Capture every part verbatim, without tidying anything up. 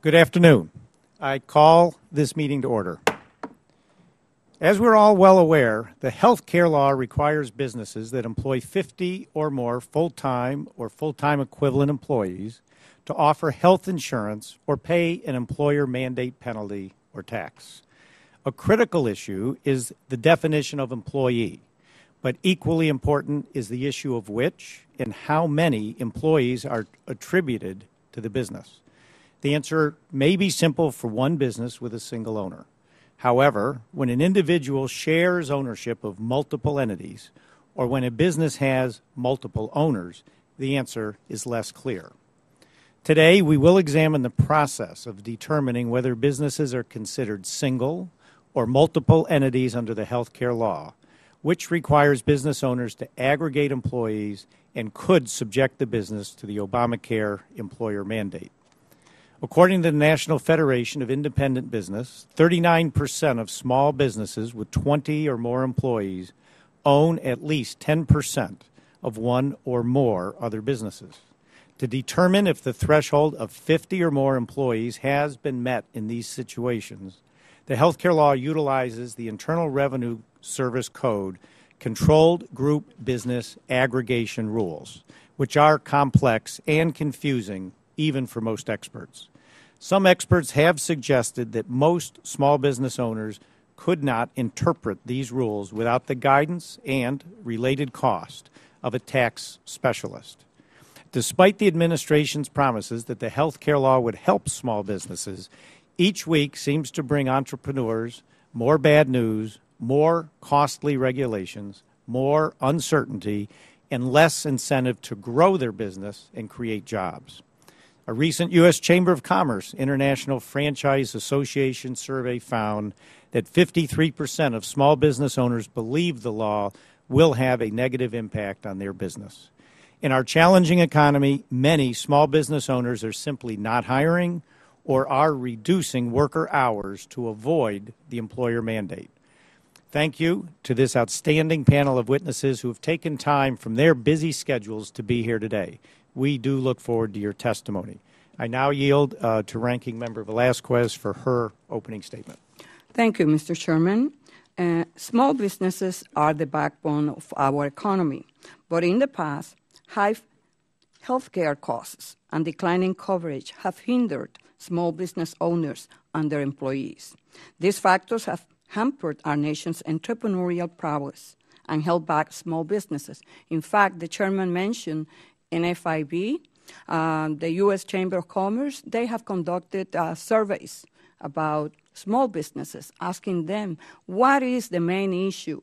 Good afternoon. I call this meeting to order. As we're all well aware, the health care law requires businesses that employ fifty or more full-time or full-time equivalent employees to offer health insurance or pay an employer mandate penalty or tax. A critical issue is the definition of employee, but equally important is the issue of which and how many employees are attributed to the business. The answer may be simple for one business with a single owner. However, when an individual shares ownership of multiple entities, or when a business has multiple owners, the answer is less clear. Today, we will examine the process of determining whether businesses are considered single or multiple entities under the health care law, which requires business owners to aggregate employees and could subject the business to the Obamacare employer mandate. According to the National Federation of Independent Business, thirty-nine percent of small businesses with twenty or more employees own at least ten percent of one or more other businesses. To determine if the threshold of fifty or more employees has been met in these situations, the health care law utilizes the Internal Revenue Service Code Controlled Group Business Aggregation Rules, which are complex and confusing even for most experts. Some experts have suggested that most small business owners could not interpret these rules without the guidance and related cost of a tax specialist. Despite the administration's promises that the health care law would help small businesses, each week seems to bring entrepreneurs more bad news, more costly regulations, more uncertainty, and less incentive to grow their business and create jobs. A recent U S Chamber of Commerce International Franchise Association survey found that fifty-three percent of small business owners believe the law will have a negative impact on their business. In our challenging economy, many small business owners are simply not hiring or are reducing worker hours to avoid the employer mandate. Thank you to this outstanding panel of witnesses who have taken time from their busy schedules to be here today. We do look forward to your testimony. I now yield uh, to Ranking Member Velasquez for her opening statement. Thank you, Mister Chairman. Uh, small businesses are the backbone of our economy, but in the past, high health care costs and declining coverage have hindered small business owners and their employees. These factors have hampered our nation's entrepreneurial prowess and held back small businesses. In fact, the chairman mentioned in F I B, uh, the U S Chamber of Commerce, they have conducted uh, surveys about small businesses, asking them what is the main issue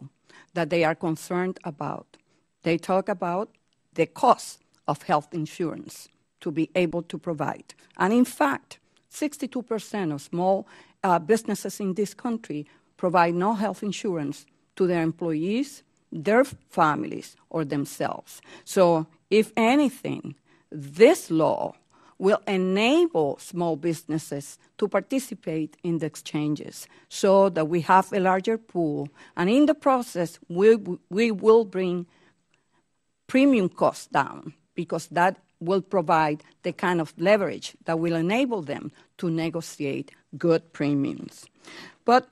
that they are concerned about. They talk about the cost of health insurance to be able to provide. And in fact, sixty-two percent of small uh, businesses in this country provide no health insurance to their employees, their families, or themselves. So, if anything, this law will enable small businesses to participate in the exchanges so that we have a larger pool. And in the process, we, we will bring premium costs down because that will provide the kind of leverage that will enable them to negotiate good premiums. But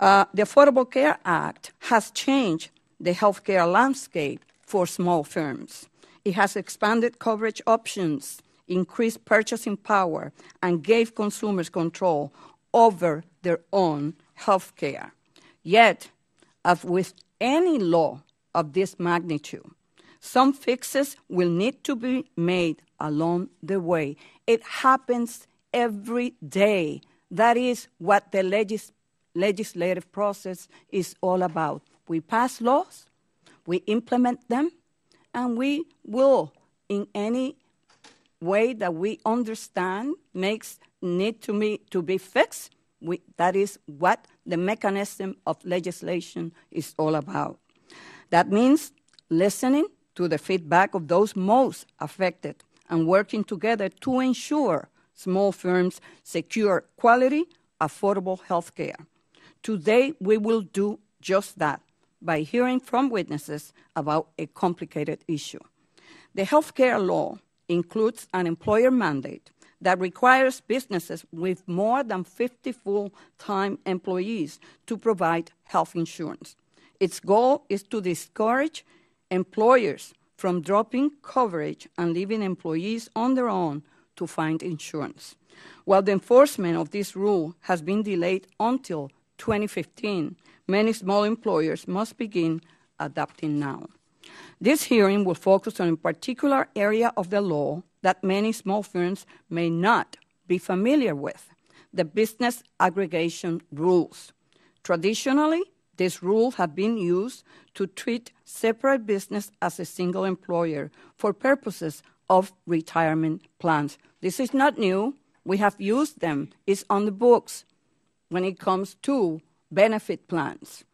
uh, the Affordable Care Act has changed the healthcare landscape for small firms. It has expanded coverage options, increased purchasing power, and gave consumers control over their own health care. Yet, as with any law of this magnitude, some fixes will need to be made along the way. It happens every day. That is what the legis- legislative process is all about. We pass laws, we implement them, and we will, in any way that we understand makes need to be, to be fixed. We, that is what the mechanism of legislation is all about. That means listening to the feedback of those most affected and working together to ensure small firms secure quality, affordable health care. Today, we will do just that by hearing from witnesses about a complicated issue. The healthcare law includes an employer mandate that requires businesses with more than fifty full-time employees to provide health insurance. Its goal is to discourage employers from dropping coverage and leaving employees on their own to find insurance. While the enforcement of this rule has been delayed until twenty fifteen, many small employers must begin adapting now. This hearing will focus on a particular area of the law that many small firms may not be familiar with, the business aggregation rules. Traditionally, these rules have been used to treat separate business as a single employer for purposes of retirement plans. This is not new. We have used them. It's on the books when it comes to benefit plans.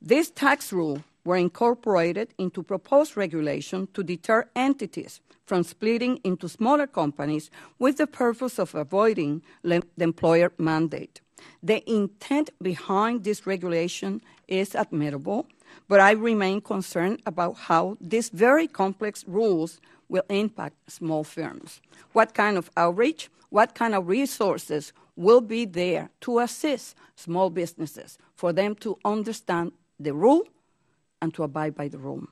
This tax rule were incorporated into proposed regulation to deter entities from splitting into smaller companies with the purpose of avoiding the employer mandate. The intent behind this regulation is admirable, but I remain concerned about how these very complex rules will impact small firms. What kind of outreach, what kind of resources will be there to assist small businesses for them to understand the rule and to abide by the rule?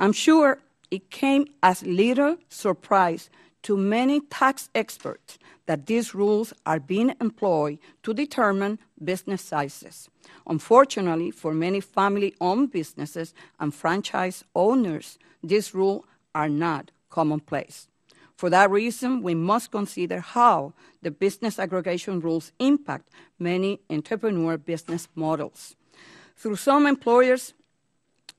I'm sure it came as little surprise to many tax experts that these rules are being employed to determine business sizes. Unfortunately, for many family-owned businesses and franchise owners, these rules are not commonplace. For that reason, we must consider how the business aggregation rules impact many entrepreneur business models. Through some employers,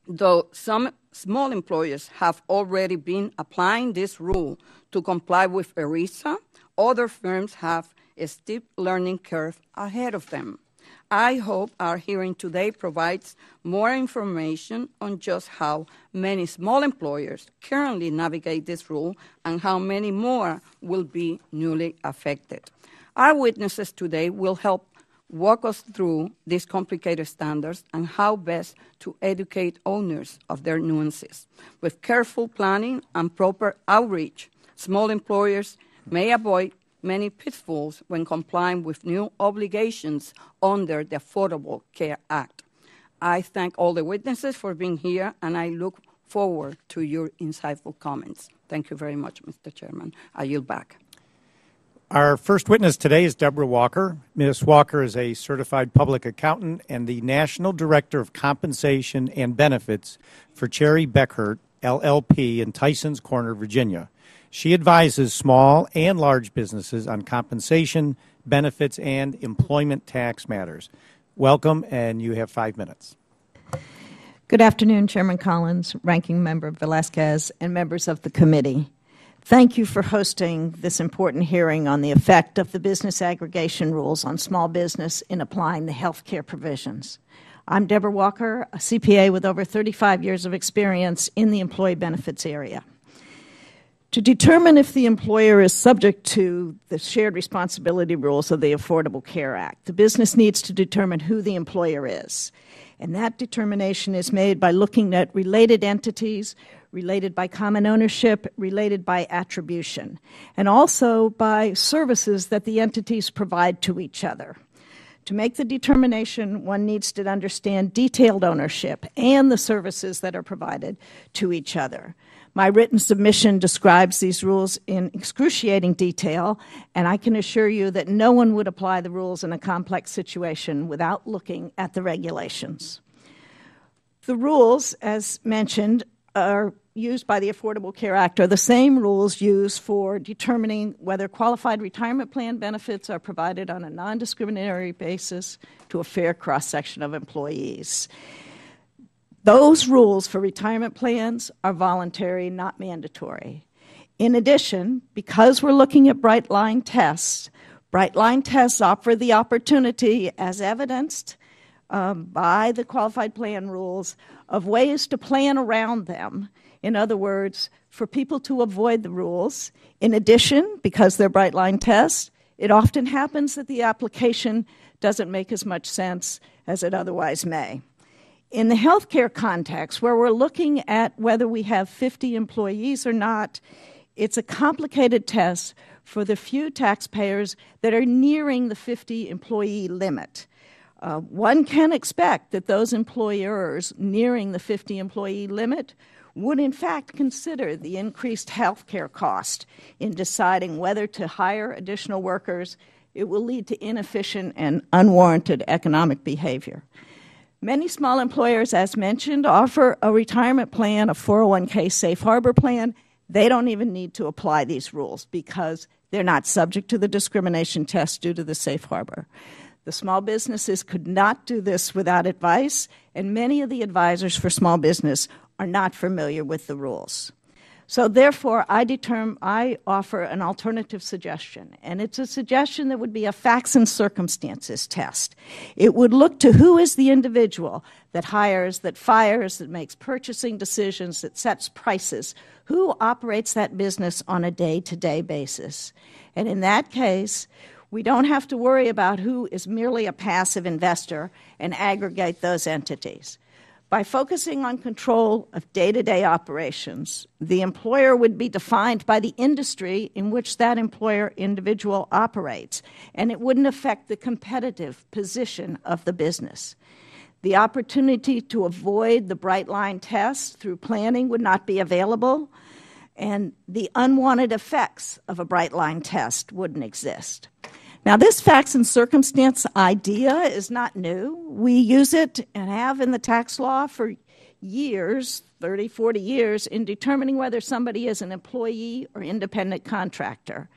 though some small employers have already been applying this rule to comply with ERISA, other firms have a steep learning curve ahead of them. I hope our hearing today provides more information on just how many small employers currently navigate this rule and how many more will be newly affected. Our witnesses today will help walk us through these complicated standards and how best to educate owners of their nuances. With careful planning and proper outreach, small employers may avoid many pitfalls when complying with new obligations under the Affordable Care Act. I thank all the witnesses for being here, and I look forward to your insightful comments. Thank you very much, Mister Chairman. I yield back. Our first witness today is Deborah Walker. Miz Walker is a certified public accountant and the National Director of Compensation and Benefits for Cherry Beckert L L P in Tysons Corner, Virginia. She advises small and large businesses on compensation, benefits, and employment tax matters. Welcome, and you have five minutes. Good afternoon, Chairman Collins, Ranking Member Velasquez, and members of the committee. Thank you for hosting this important hearing on the effect of the business aggregation rules on small business in applying the health care provisions. I'm Deborah Walker, a C P A with over thirty-five years of experience in the employee benefits area. To determine if the employer is subject to the shared responsibility rules of the Affordable Care Act, the business needs to determine who the employer is. And that determination is made by looking at related entities, related by common ownership, related by attribution, and also by services that the entities provide to each other. To make the determination, one needs to understand detailed ownership and the services that are provided to each other. My written submission describes these rules in excruciating detail, and I can assure you that no one would apply the rules in a complex situation without looking at the regulations. The rules, as mentioned, are used by the Affordable Care Act are the same rules used for determining whether qualified retirement plan benefits are provided on a non-discriminatory basis to a fair cross-section of employees. Those rules for retirement plans are voluntary, not mandatory. In addition, because we're looking at bright line tests, bright line tests offer the opportunity, as evidenced Um, by the qualified plan rules, of ways to plan around them. In other words, for people to avoid the rules. In addition, because they're bright line tests, it often happens that the application doesn't make as much sense as it otherwise may. In the healthcare context, where we're looking at whether we have fifty employees or not, it's a complicated test for the few taxpayers that are nearing the fifty employee limit. Uh, one can expect that those employers nearing the fifty employee limit would in fact consider the increased health care cost in deciding whether to hire additional workers. It will lead to inefficient and unwarranted economic behavior. Many small employers, as mentioned, offer a retirement plan, a four oh one K safe harbor plan. They don't even need to apply these rules because they're not subject to the discrimination test due to the safe harbor. The small businesses could not do this without advice, and many of the advisors for small business are not familiar with the rules. So therefore, I, determine, I offer an alternative suggestion, and it's a suggestion that would be a facts and circumstances test. It would look to who is the individual that hires, that fires, that makes purchasing decisions, that sets prices, who operates that business on a day-to-day basis. And in that case, we don't have to worry about who is merely a passive investor and aggregate those entities. By focusing on control of day-to-day operations, the employer would be defined by the industry in which that employer individual operates, and it wouldn't affect the competitive position of the business. The opportunity to avoid the bright line test through planning would not be available, and the unwanted effects of a bright line test wouldn't exist. Now, this facts and circumstance idea is not new. We use it and have in the tax law for years, thirty, forty years, in determining whether somebody is an employee or independent contractor.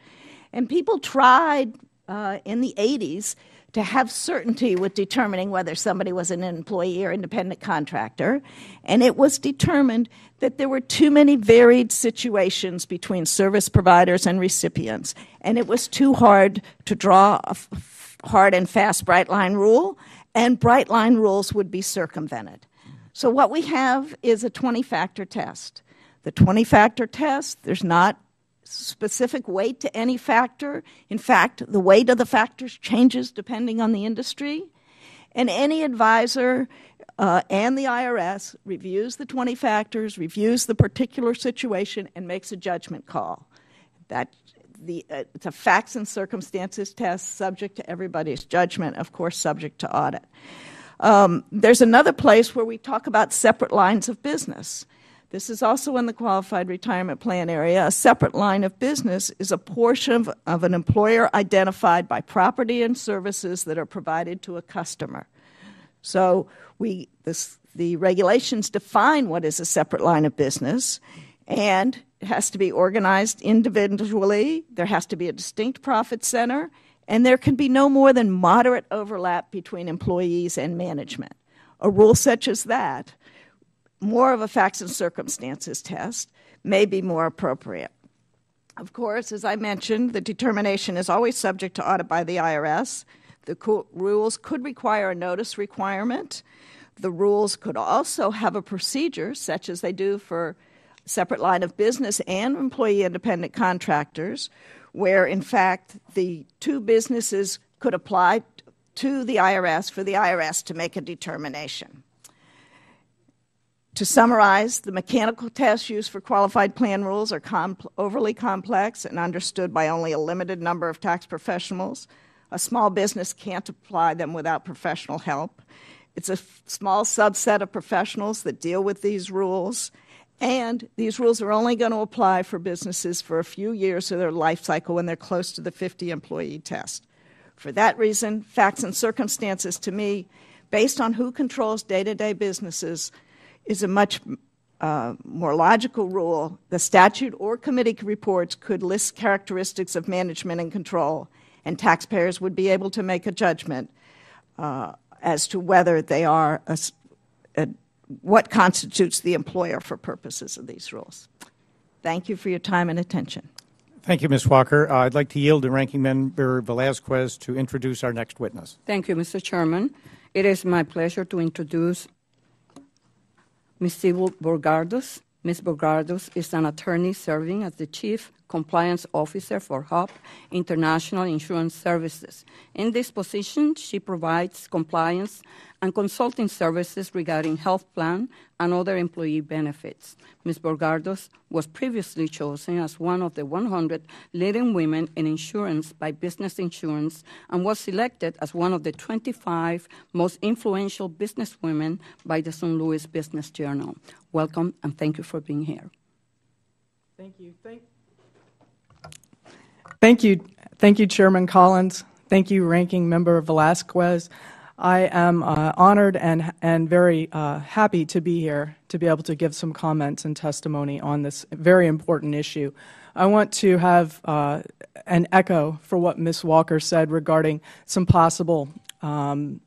And people tried uh, in the eighties to have certainty with determining whether somebody was an employee or independent contractor. And it was determined that there were too many varied situations between service providers and recipients, and it was too hard to draw a hard and fast bright line rule, and bright line rules would be circumvented. So what we have is a twenty factor test. The twenty factor test, there's not specific weight to any factor. In fact, the weight of the factors changes depending on the industry. And any advisor uh, and the I R S reviews the twenty factors, reviews the particular situation, and makes a judgment call. That the, uh, it's a facts and circumstances test subject to everybody's judgment, of course, subject to audit. Um, there's another place where we talk about separate lines of business. This is also in the qualified retirement plan area. A separate line of business is a portion of, of an employer identified by property and services that are provided to a customer. So we, this, the regulations define what is a separate line of business, and it has to be organized individually. There has to be a distinct profit center, and there can be no more than moderate overlap between employees and management. A rule such as that, more of a facts and circumstances test, may be more appropriate. Of course, as I mentioned, the determination is always subject to audit by the I R S. The co- rules could require a notice requirement. The rules could also have a procedure, such as they do for separate line of business and employee independent contractors, where, in fact, the two businesses could apply to the I R S for the I R S to make a determination. To summarize, the mechanical tests used for qualified plan rules are comp- overly complex and understood by only a limited number of tax professionals. A small business can't apply them without professional help. It's a f- small subset of professionals that deal with these rules, and these rules are only going to apply for businesses for a few years of their life cycle when they're close to the fifty employee test. For that reason, facts and circumstances, to me, based on who controls day-to-day businesses, is a much uh, more logical rule. The statute or committee reports could list characteristics of management and control, and taxpayers would be able to make a judgment uh, as to whether they are a, a, what constitutes the employer for purposes of these rules. Thank you for your time and attention. Thank you, Miz Walker. Uh, I'd like to yield to Ranking Member Velazquez to introduce our next witness. Thank you, Mister Chairman. It is my pleasure to introduce Miz Sibyl Bogardus. Miz Bogardus is an attorney serving as the Chief Compliance Officer for Hub International Insurance Services. In this position, she provides compliance and consulting services regarding health plan and other employee benefits. Miz Bogardus was previously chosen as one of the one hundred leading women in insurance by Business Insurance and was selected as one of the twenty-five most influential businesswomen by the Saint Louis Business Journal. Welcome, and thank you for being here. Thank you. Thank, thank you. Thank you, Chairman Collins. Thank you, Ranking Member Velasquez. I am uh, honored and, and very uh, happy to be here to be able to give some comments and testimony on this very important issue. I want to have uh, an echo for what Miz Walker said regarding some possible um,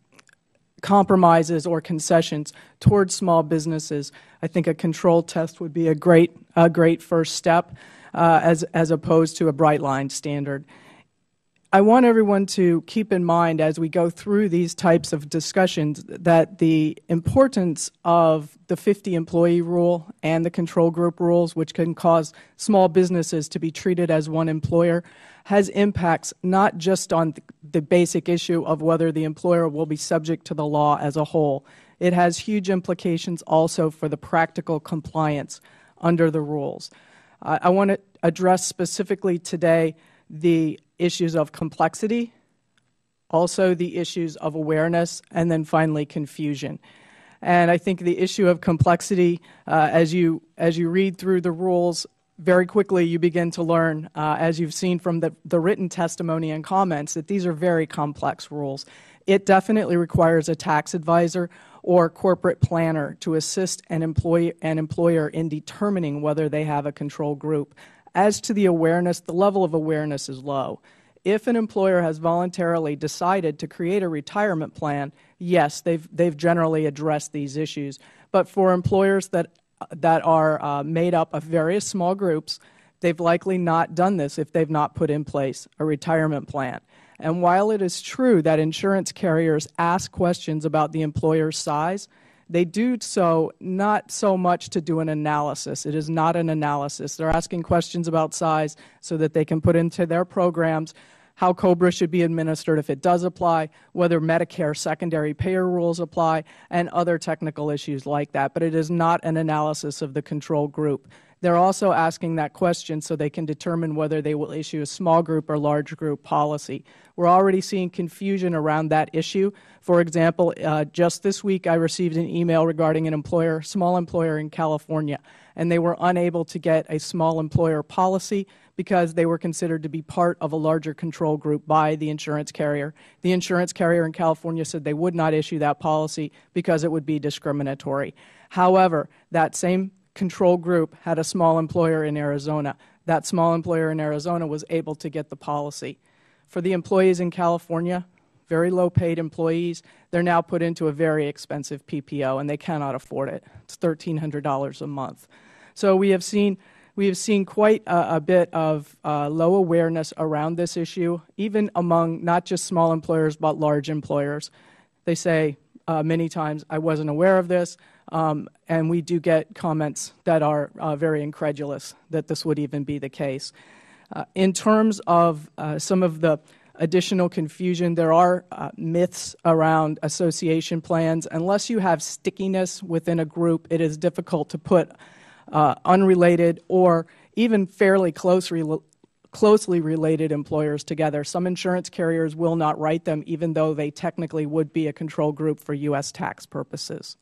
compromises or concessions towards small businesses. I think a control test would be a great, a great first step uh, as, as opposed to a bright line standard. I want everyone to keep in mind as we go through these types of discussions that the importance of the fifty employee rule and the control group rules, which can cause small businesses to be treated as one employer, has impacts not just on the basic issue of whether the employer will be subject to the law as a whole. It has huge implications also for the practical compliance under the rules. Uh, I want to address specifically today the issues of complexity, also the issues of awareness, and then finally confusion. And I think the issue of complexity, uh, as you as you read through the rules, very quickly you begin to learn, uh, as you've seen from the, the written testimony and comments, that these are very complex rules. It definitely requires a tax advisor or corporate planner to assist an employee, an employer in determining whether they have a control group. As to the awareness, the level of awareness is low. If an employer has voluntarily decided to create a retirement plan, yes, they've, they've generally addressed these issues. But for employers that, that are uh, made up of various small groups, they've likely not done this if they've not put in place a retirement plan. And while it is true that insurance carriers ask questions about the employer's size, they do so not so much to do an analysis. It is not an analysis. They're asking questions about size so that they can put into their programs how COBRA should be administered if it does apply, whether Medicare secondary payer rules apply, and other technical issues like that. But it is not an analysis of the control group. They're also asking that question so they can determine whether they will issue a small group or large group policy. We're already seeing confusion around that issue. For example, uh, just this week I received an email regarding an employer, small employer in California, and they were unable to get a small employer policy because they were considered to be part of a larger control group by the insurance carrier. The insurance carrier in California said they would not issue that policy because it would be discriminatory. However, that same control group had a small employer in Arizona. That small employer in Arizona was able to get the policy. For the employees in California, very low-paid employees, they're now put into a very expensive P P O, and they cannot afford it. It's thirteen hundred dollars a month. So we have seen, we have seen quite a, a bit of uh, low awareness around this issue, even among not just small employers but large employers. They say uh, many times, I wasn't aware of this. Um, and we do get comments that are uh, very incredulous that this would even be the case. Uh, in terms of uh, some of the additional confusion, there are uh, myths around association plans. Unless you have stickiness within a group, it is difficult to put uh, unrelated or even fairly close rela- closely related employers together. Some insurance carriers will not write them, even though they technically would be a control group for U S tax purposes.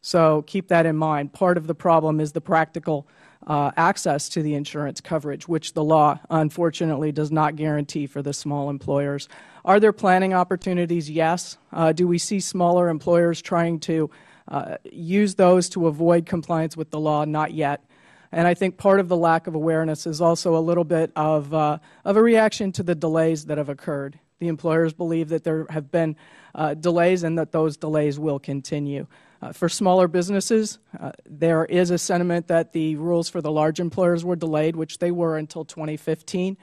So keep that in mind. Part of the problem is the practical uh, access to the insurance coverage, which the law, unfortunately, does not guarantee for the small employers. Are there planning opportunities? Yes. Uh, do we see smaller employers trying to uh, use those to avoid compliance with the law? Not yet. And I think part of the lack of awareness is also a little bit of, uh, of a reaction to the delays that have occurred. The employers believe that there have been uh, delays and that those delays will continue. Uh, for smaller businesses, uh, there is a sentiment that the rules for the large employers were delayed, which they were until twenty fifteen.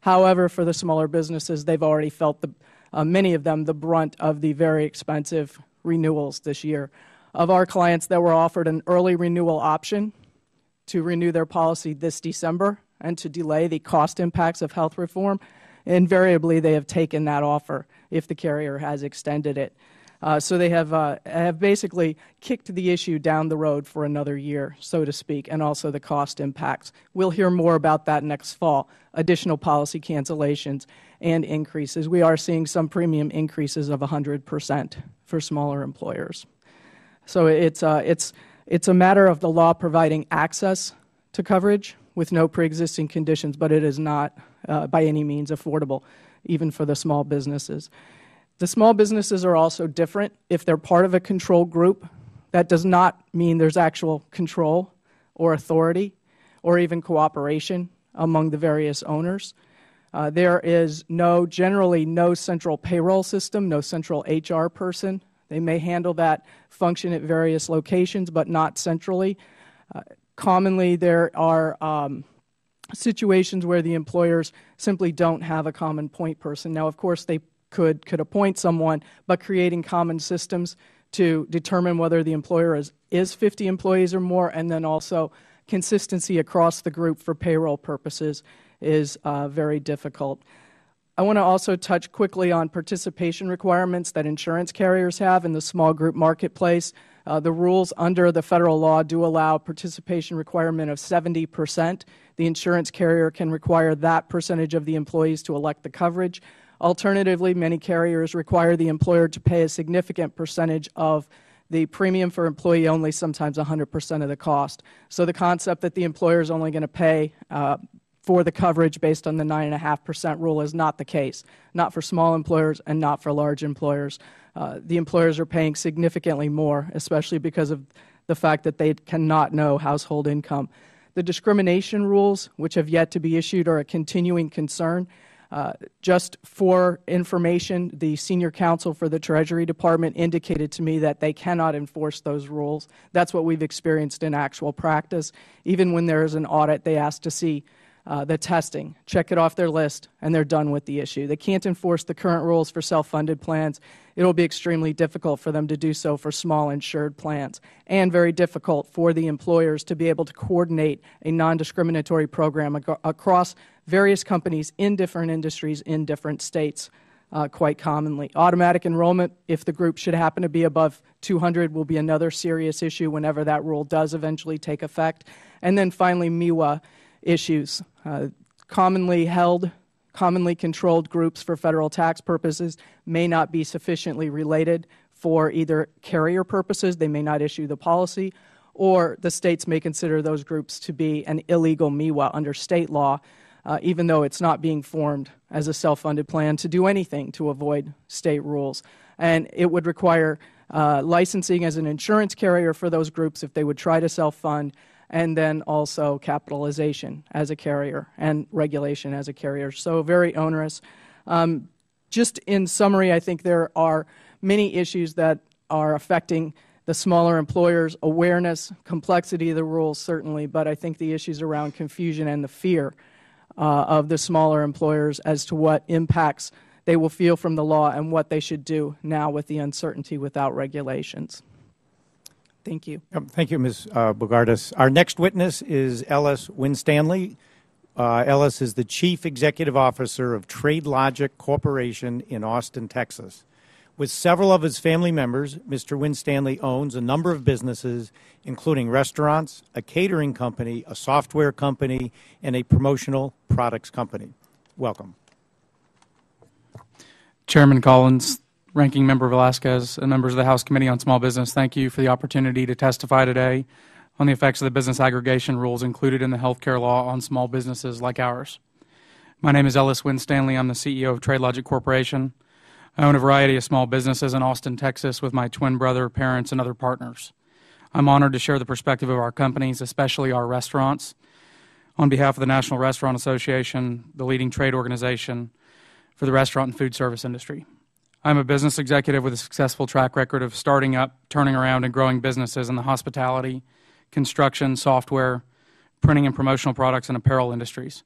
However, for the smaller businesses, they've already felt, the, uh, many of them, the brunt of the very expensive renewals this year. Of our clients that were offered an early renewal option to renew their policy this December, and to delay the cost impacts of health reform, invariably they have taken that offer if the carrier has extended it. Uh, so they have, uh, have basically kicked the issue down the road for another year, so to speak, and also the cost impacts. We'll hear more about that next fall, additional policy cancellations and increases. We are seeing some premium increases of one hundred percent for smaller employers. So it's, uh, it's, it's a matter of the law providing access to coverage with no pre-existing conditions, but it is not uh, by any means affordable, even for the small businesses. The small businesses are also different. If they're part of a control group, that does not mean there's actual control or authority or even cooperation among the various owners. Uh, there is no, generally no central payroll system, no central H R person. They may handle that function at various locations, but not centrally. Uh, commonly, there are um, situations where the employers simply don't have a common point person. Now, of course, they Could, could appoint someone, but creating common systems to determine whether the employer is, is fifty employees or more, and then also consistency across the group for payroll purposes is uh, very difficult. I want to also touch quickly on participation requirements that insurance carriers have in the small group marketplace. Uh, the rules under the federal law do allow participation requirement of seventy percent. The insurance carrier can require that percentage of the employees to elect the coverage. Alternatively, many carriers require the employer to pay a significant percentage of the premium for employee only, sometimes one hundred percent of the cost. So the concept that the employer is only going to pay uh, for the coverage based on the nine point five percent rule is not the case, not for small employers and not for large employers. Uh, the employers are paying significantly more, especially because of the fact that they cannot know household income. The discrimination rules, which have yet to be issued, are a continuing concern. Uh, just for information, the senior counsel for the Treasury Department indicated to me that they cannot enforce those rules. That's what we've experienced in actual practice. Even when there is an audit, they ask to see uh, the testing, check it off their list, and they're done with the issue. They can't enforce the current rules for self-funded plans. It will be extremely difficult for them to do so for small insured plans, and very difficult for the employers to be able to coordinate a non-discriminatory program ac across various companies in different industries in different states uh, quite commonly. Automatic enrollment, if the group should happen to be above two hundred, will be another serious issue whenever that rule does eventually take effect. And then finally, M I W A issues. Uh, commonly held, commonly controlled groups for federal tax purposes may not be sufficiently related for either carrier purposes, they may not issue the policy, or the states may consider those groups to be an illegal M I W A under state law, Uh, even though it's not being formed as a self-funded plan to do anything to avoid state rules. And it would require uh, licensing as an insurance carrier for those groups if they would try to self-fund, and then also capitalization as a carrier and regulation as a carrier. So very onerous. Um, just in summary, I think there are many issues that are affecting the smaller employers, awareness, complexity of the rules certainly, but I think the issues around confusion and the fear Uh, of the smaller employers as to what impacts they will feel from the law and what they should do now with the uncertainty without regulations. Thank you. Um, thank you, Miz Uh, Bogardus. Our next witness is Ellis Winstanley. Uh, Ellis is the Chief Executive Officer of TradeLogic Corporation in Austin, Texas. With several of his family members, Mister Winstanley owns a number of businesses, including restaurants, a catering company, a software company, and a promotional products company. Welcome. Chairman Collins, Ranking Member Velasquez, and members of the House Committee on Small Business, thank you for the opportunity to testify today on the effects of the business aggregation rules included in the healthcare law on small businesses like ours. My name is Ellis Winstanley. I'm the C E O of TradeLogic Corporation. I own a variety of small businesses in Austin, Texas, with my twin brother, parents, and other partners. I'm honored to share the perspective of our companies, especially our restaurants, on behalf of the National Restaurant Association, the leading trade organization for the restaurant and food service industry. I'm a business executive with a successful track record of starting up, turning around, and growing businesses in the hospitality, construction, software, printing and promotional products, and apparel industries.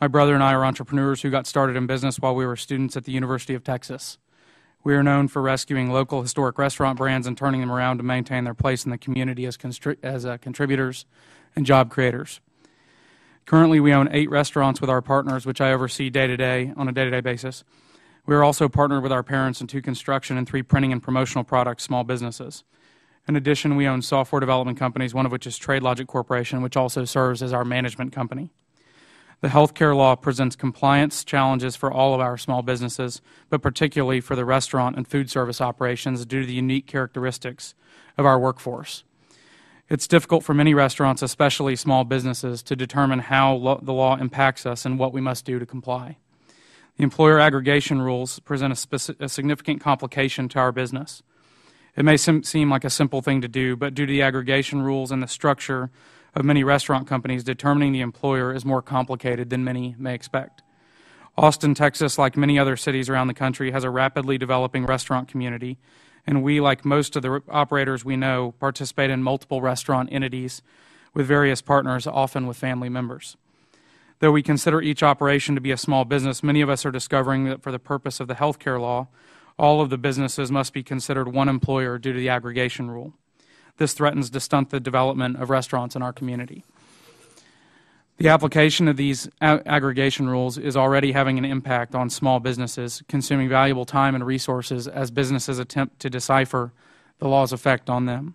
My brother and I are entrepreneurs who got started in business while we were students at the University of Texas. We are known for rescuing local historic restaurant brands and turning them around to maintain their place in the community as, as uh, contributors and job creators. Currently, we own eight restaurants with our partners, which I oversee day-to-day on a day-to-day basis. We are also partnered with our parents in two construction and three printing and promotional product small businesses. In addition, we own software development companies, one of which is TradeLogic Corporation, which also serves as our management company. The healthcare law presents compliance challenges for all of our small businesses, but particularly for the restaurant and food service operations due to the unique characteristics of our workforce. It's difficult for many restaurants, especially small businesses, to determine how lo- the law impacts us and what we must do to comply. The employer aggregation rules present a, speci- a significant complication to our business. It may sim- seem like a simple thing to do, but due to the aggregation rules and the structure of many restaurant companies, determining the employer is more complicated than many may expect. Austin, Texas, like many other cities around the country, has a rapidly developing restaurant community, and we, like most of the operators we know, participate in multiple restaurant entities with various partners, often with family members. Though we consider each operation to be a small business, many of us are discovering that for the purpose of the healthcare law, all of the businesses must be considered one employer due to the aggregation rule. This threatens to stunt the development of restaurants in our community. The application of these a- aggregation rules is already having an impact on small businesses, consuming valuable time and resources as businesses attempt to decipher the law's effect on them.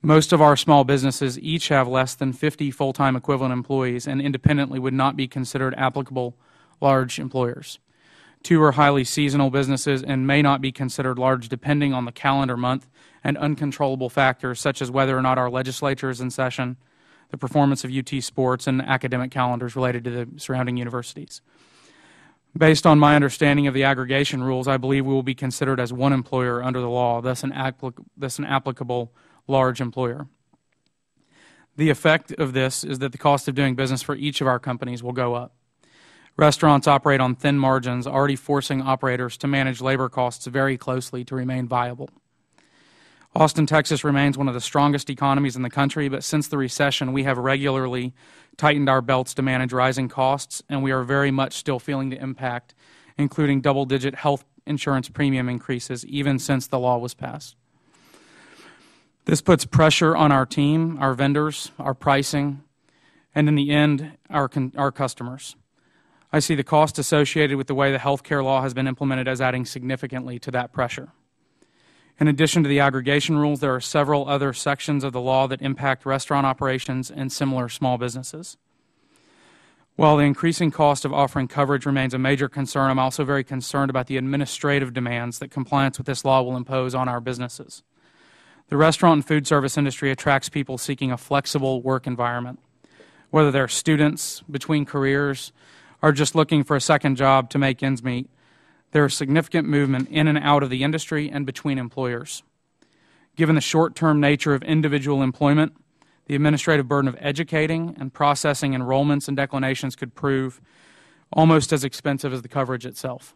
Most of our small businesses each have less than fifty full-time equivalent employees and independently would not be considered applicable large employers. Two are highly seasonal businesses and may not be considered large depending on the calendar month and uncontrollable factors such as whether or not our legislature is in session, the performance of U T sports, and academic calendars related to the surrounding universities. Based on my understanding of the aggregation rules, I believe we will be considered as one employer under the law, thus an, applic- thus an applicable large employer. The effect of this is that the cost of doing business for each of our companies will go up. Restaurants operate on thin margins, already forcing operators to manage labor costs very closely to remain viable. Austin, Texas remains one of the strongest economies in the country, but since the recession, we have regularly tightened our belts to manage rising costs, and we are very much still feeling the impact, including double-digit health insurance premium increases, even since the law was passed. This puts pressure on our team, our vendors, our pricing, and in the end, our con- our customers. I see the cost associated with the way the healthcare law has been implemented as adding significantly to that pressure. In addition to the aggregation rules, there are several other sections of the law that impact restaurant operations and similar small businesses. While the increasing cost of offering coverage remains a major concern, I'm also very concerned about the administrative demands that compliance with this law will impose on our businesses. The restaurant and food service industry attracts people seeking a flexible work environment, whether they're students, between careers, are just looking for a second job to make ends meet. There is significant movement in and out of the industry and between employers. Given the short-term nature of individual employment, the administrative burden of educating and processing enrollments and declinations could prove almost as expensive as the coverage itself.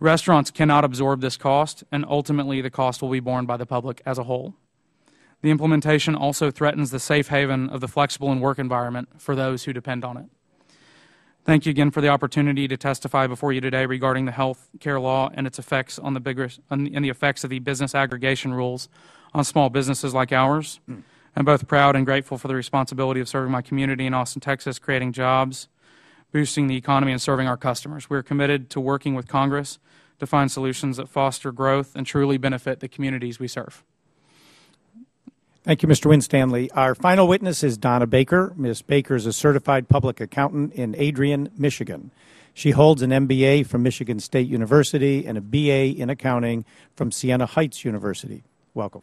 Restaurants cannot absorb this cost, and ultimately the cost will be borne by the public as a whole. The implementation also threatens the safe haven of the flexible and work environment for those who depend on it. Thank you again for the opportunity to testify before you today regarding the health care law and its effects on the bigger and the effects of the business aggregation rules on small businesses like ours. Mm. I'm both proud and grateful for the responsibility of serving my community in Austin, Texas, creating jobs, boosting the economy, and serving our customers. We are committed to working with Congress to find solutions that foster growth and truly benefit the communities we serve. Thank you, Mister Winstanley. Our final witness is Donna Baker. Miz Baker is a certified public accountant in Adrian, Michigan. She holds an M B A from Michigan State University and a B A in accounting from Siena Heights University. Welcome.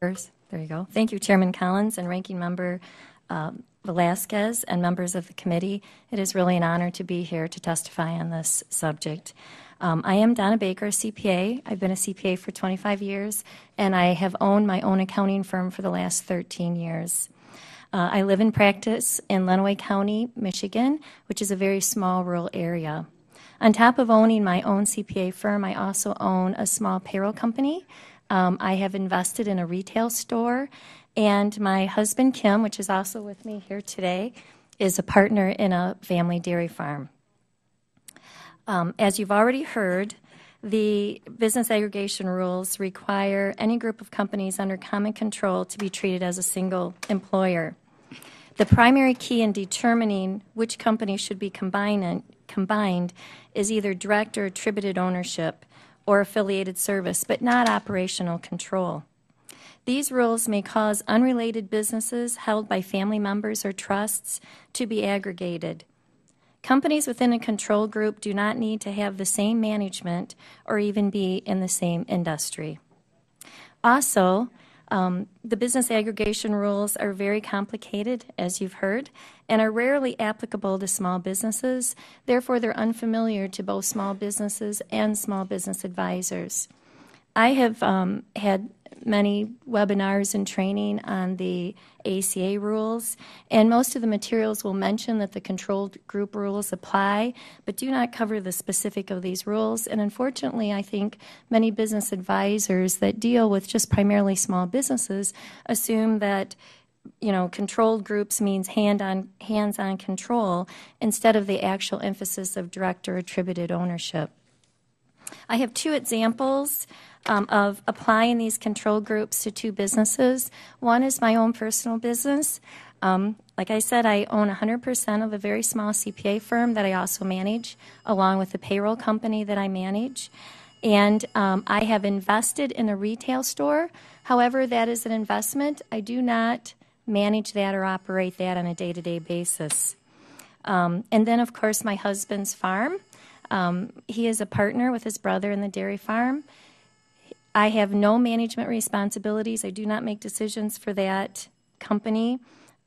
There you go. Thank you, Chairman Collins and Ranking Member um, Velasquez and members of the committee. It is really an honor to be here to testify on this subject. Um, I am Donna Baker, C P A. I've been a C P A for twenty-five years, and I have owned my own accounting firm for the last thirteen years. Uh, I live and practice in Lenawee County, Michigan, which is a very small rural area. On top of owning my own C P A firm, I also own a small payroll company. Um, I have invested in a retail store, and my husband, Kim, which is also with me here today, is a partner in a family dairy farm. Um, as you've already heard, The business aggregation rules require any group of companies under common control to be treated as a single employer. The primary key in determining which companies should be combined, combined is either direct or attributed ownership or affiliated service, but not operational control. These rules may cause unrelated businesses held by family members or trusts to be aggregated. Companies within a control group do not need to have the same management or even be in the same industry. Also, um, the business aggregation rules are very complicated, as you've heard, and are rarely applicable to small businesses. Therefore, they're unfamiliar to both small businesses and small business advisors. I have um, had many webinars and training on the A C A rules, and most of the materials will mention that the controlled group rules apply, but do not cover the specific of these rules. And unfortunately, I think many business advisors that deal with just primarily small businesses assume that, you know, controlled groups means hand-on, hands-on control instead of the actual emphasis of direct or attributed ownership. I have two examples Um, of applying these control groups to two businesses. One is my own personal business. Um, like I said, I own one hundred percent of a very small C P A firm that I also manage, along with the payroll company that I manage. And um, I have invested in a retail store. However, that is an investment. I do not manage that or operate that on a day-to-day basis. Um, and then, of course, my husband's farm. Um, he is a partner with his brother in the dairy farm. I have no management responsibilities. I do not make decisions for that company,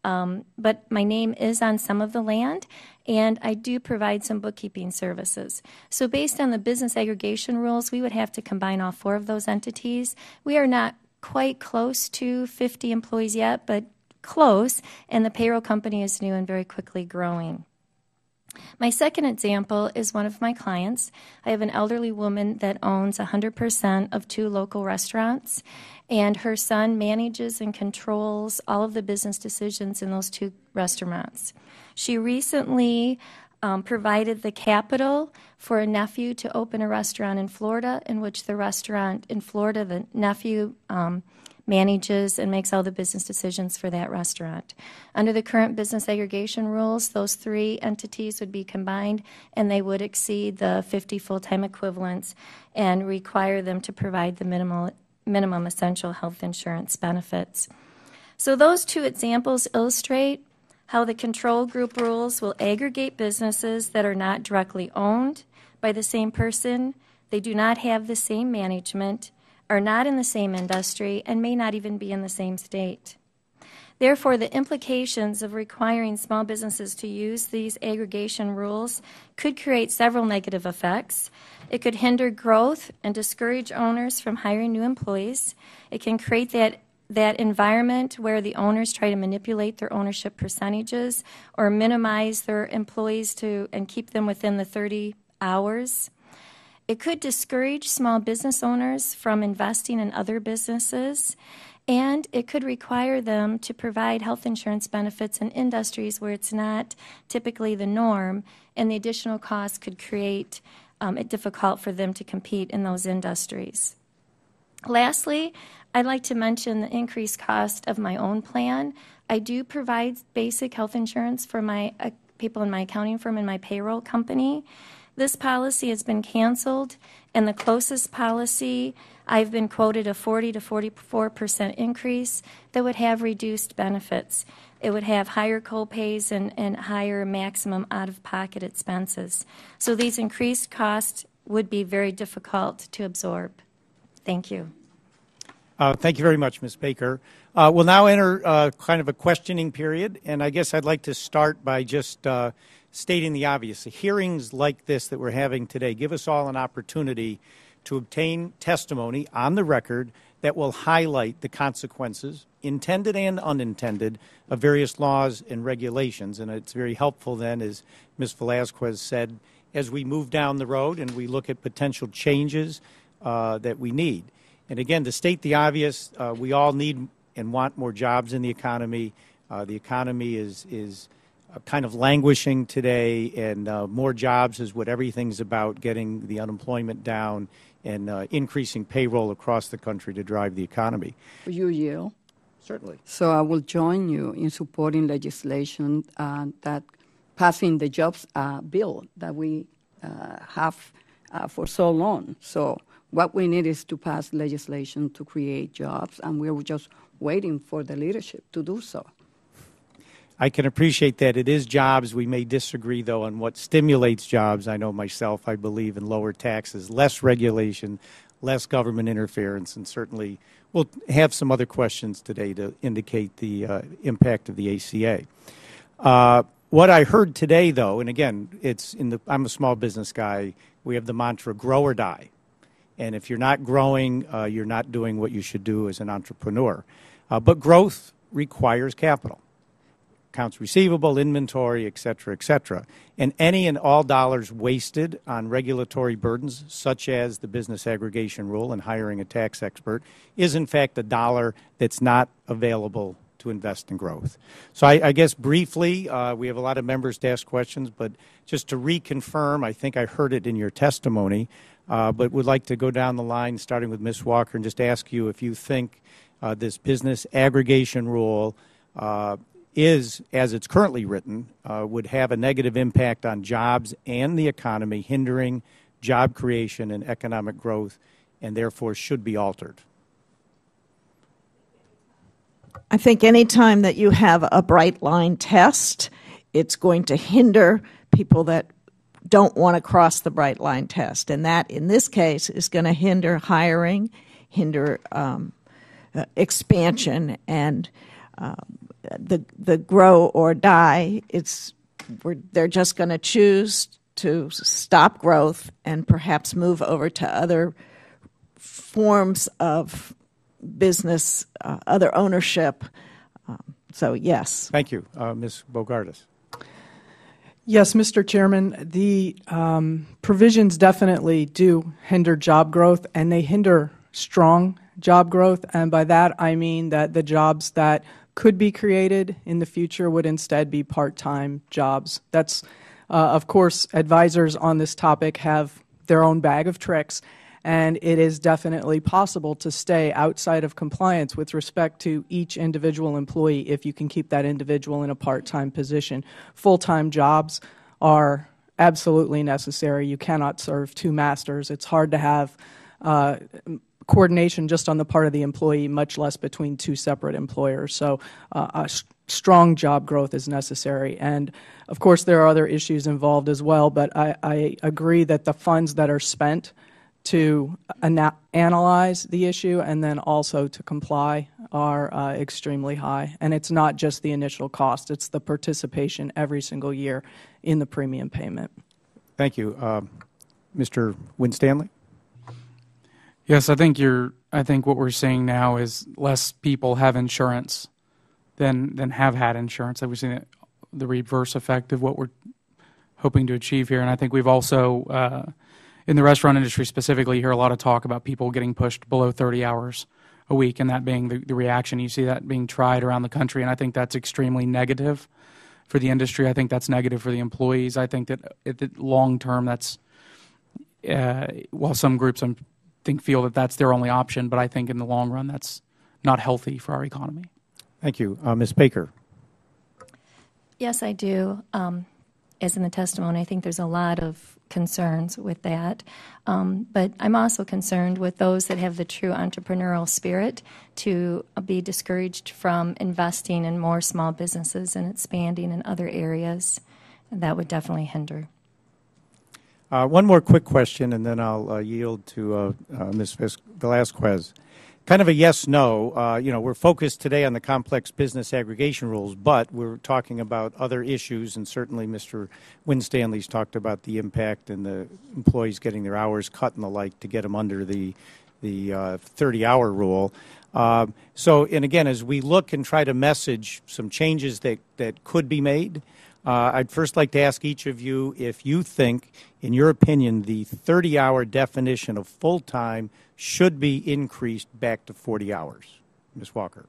um, but my name is on some of the land, and I do provide some bookkeeping services. So based on the business aggregation rules, we would have to combine all four of those entities. We are not quite close to fifty employees yet, but close, and the payroll company is new and very quickly growing. My second example is one of my clients. I have an elderly woman that owns one hundred percent of two local restaurants, and her son manages and controls all of the business decisions in those two restaurants. She recently um, provided the capital for a nephew to open a restaurant in Florida, in which the restaurant in Florida, the nephew um, manages and makes all the business decisions for that restaurant. Under the current business aggregation rules, those three entities would be combined, and they would exceed the fifty full-time equivalents and require them to provide the minimal, minimum essential health insurance benefits. So those two examples illustrate how the control group rules will aggregate businesses that are not directly owned by the same person, they do not have the same management, are not in the same industry, and may not even be in the same state. Therefore, the implications of requiring small businesses to use these aggregation rules could create several negative effects. It could hinder growth and discourage owners from hiring new employees. It can create that, that environment where the owners try to manipulate their ownership percentages or minimize their employees to and keep them within the thirty hours. It could discourage small business owners from investing in other businesses, and it could require them to provide health insurance benefits in industries where it's not typically the norm, and the additional costs could create um, it difficult for them to compete in those industries. Lastly, I'd like to mention the increased cost of my own plan. I do provide basic health insurance for my uh, people in my accounting firm and my payroll company. This policy has been canceled, and the closest policy, I've been quoted a forty to forty-four percent increase that would have reduced benefits. It would have higher co-pays and, and higher maximum out-of-pocket expenses. So these increased costs would be very difficult to absorb. Thank you. Uh, thank you very much, Miz Baker. Uh, we'll now enter uh, kind of a questioning period, and I guess I'd like to start by just uh, stating the obvious. Hearings like this that we're having today give us all an opportunity to obtain testimony on the record that will highlight the consequences, intended and unintended, of various laws and regulations. And it's very helpful then, as Miz Velazquez said, as we move down the road and we look at potential changes uh, that we need. And again, to state the obvious, uh, we all need and want more jobs in the economy. Uh, the economy is, is kind of languishing today, and uh, more jobs is what everything's about, getting the unemployment down and uh, increasing payroll across the country to drive the economy. You, you. Certainly. So I will join you in supporting legislation uh, that passing the jobs uh, bill that we uh, have uh, for so long. So what we need is to pass legislation to create jobs, and we're just waiting for the leadership to do so. I can appreciate that. It is jobs. We may disagree, though, on what stimulates jobs. I know myself, I believe in lower taxes, less regulation, less government interference, and certainly we'll have some other questions today to indicate the uh, impact of the A C A. Uh, what I heard today, though, and again, it's in the, I'm a small business guy, we have the mantra, grow or die. And if you're not growing, uh, you're not doing what you should do as an entrepreneur. Uh, but growth requires capital. Accounts receivable, inventory, et cetera, et cetera. And any and all dollars wasted on regulatory burdens, such as the business aggregation rule and hiring a tax expert, is in fact a dollar that's not available to invest in growth. So I, I guess briefly, uh, we have a lot of members to ask questions, but just to reconfirm, I think I heard it in your testimony, uh, but would like to go down the line, starting with Miz Walker, and just ask you if you think uh, this business aggregation rule uh, is, as it's currently written, uh, would have a negative impact on jobs and the economy, hindering job creation and economic growth, and therefore should be altered. I think any time that you have a bright line test, it's going to hinder people that don't want to cross the bright line test. And that, in this case, is going to hinder hiring, hinder um, uh, expansion, and um, The the grow or die. It's we're, they're just going to choose to stop growth and perhaps move over to other forms of business, uh, other ownership. Um, so yes. Thank you, uh, Miz Bogardus. Yes, Mister Chairman. The um, provisions definitely do hinder job growth, and they hinder strong job growth. And by that I mean that the jobs that could be created in the future would instead be part-time jobs. That's, uh, of course, advisors on this topic have their own bag of tricks, and it is definitely possible to stay outside of compliance with respect to each individual employee if you can keep that individual in a part-time position. Full-time jobs are absolutely necessary. You cannot serve two masters. It's hard to have uh, coordination just on the part of the employee, much less between two separate employers. So uh, a st- strong job growth is necessary. And, of course, there are other issues involved as well, but I, I agree that the funds that are spent to ana- analyze the issue and then also to comply are uh, extremely high. And it's not just the initial cost. It's the participation every single year in the premium payment. Thank you. Uh, Mister Winstanley? Yes, I think you're. I think what we're seeing now is less people have insurance than than have had insurance. We've seen the reverse effect of what we're hoping to achieve here, and I think we've also, uh, in the restaurant industry specifically, hear a lot of talk about people getting pushed below thirty hours a week, and that being the, the reaction. You see that being tried around the country, and I think that's extremely negative for the industry. I think that's negative for the employees. I think that, that long term, that's uh, while some groups I'm think feel that that's their only option, but I think in the long run that's not healthy for our economy. Thank you. Uh, Miz Baker. Yes, I do. Um, as in the testimony, I think there's a lot of concerns with that. Um, but I'm also concerned with those that have the true entrepreneurial spirit to be discouraged from investing in more small businesses and expanding in other areas. That would definitely hinder. Uh, one more quick question, and then I'll uh, yield to uh, uh, Miz Velasquez. Kind of a yes-no. Uh, you know, we're focused today on the complex business aggregation rules, but we're talking about other issues, and certainly Mister Winstanley's talked about the impact and the employees getting their hours cut and the like to get them under the the uh, thirty-hour rule. Uh, so, and again, as we look and try to message some changes that, that could be made, Uh, I'd first like to ask each of you if you think, in your opinion, the thirty-hour definition of full-time should be increased back to forty hours. Miz Walker.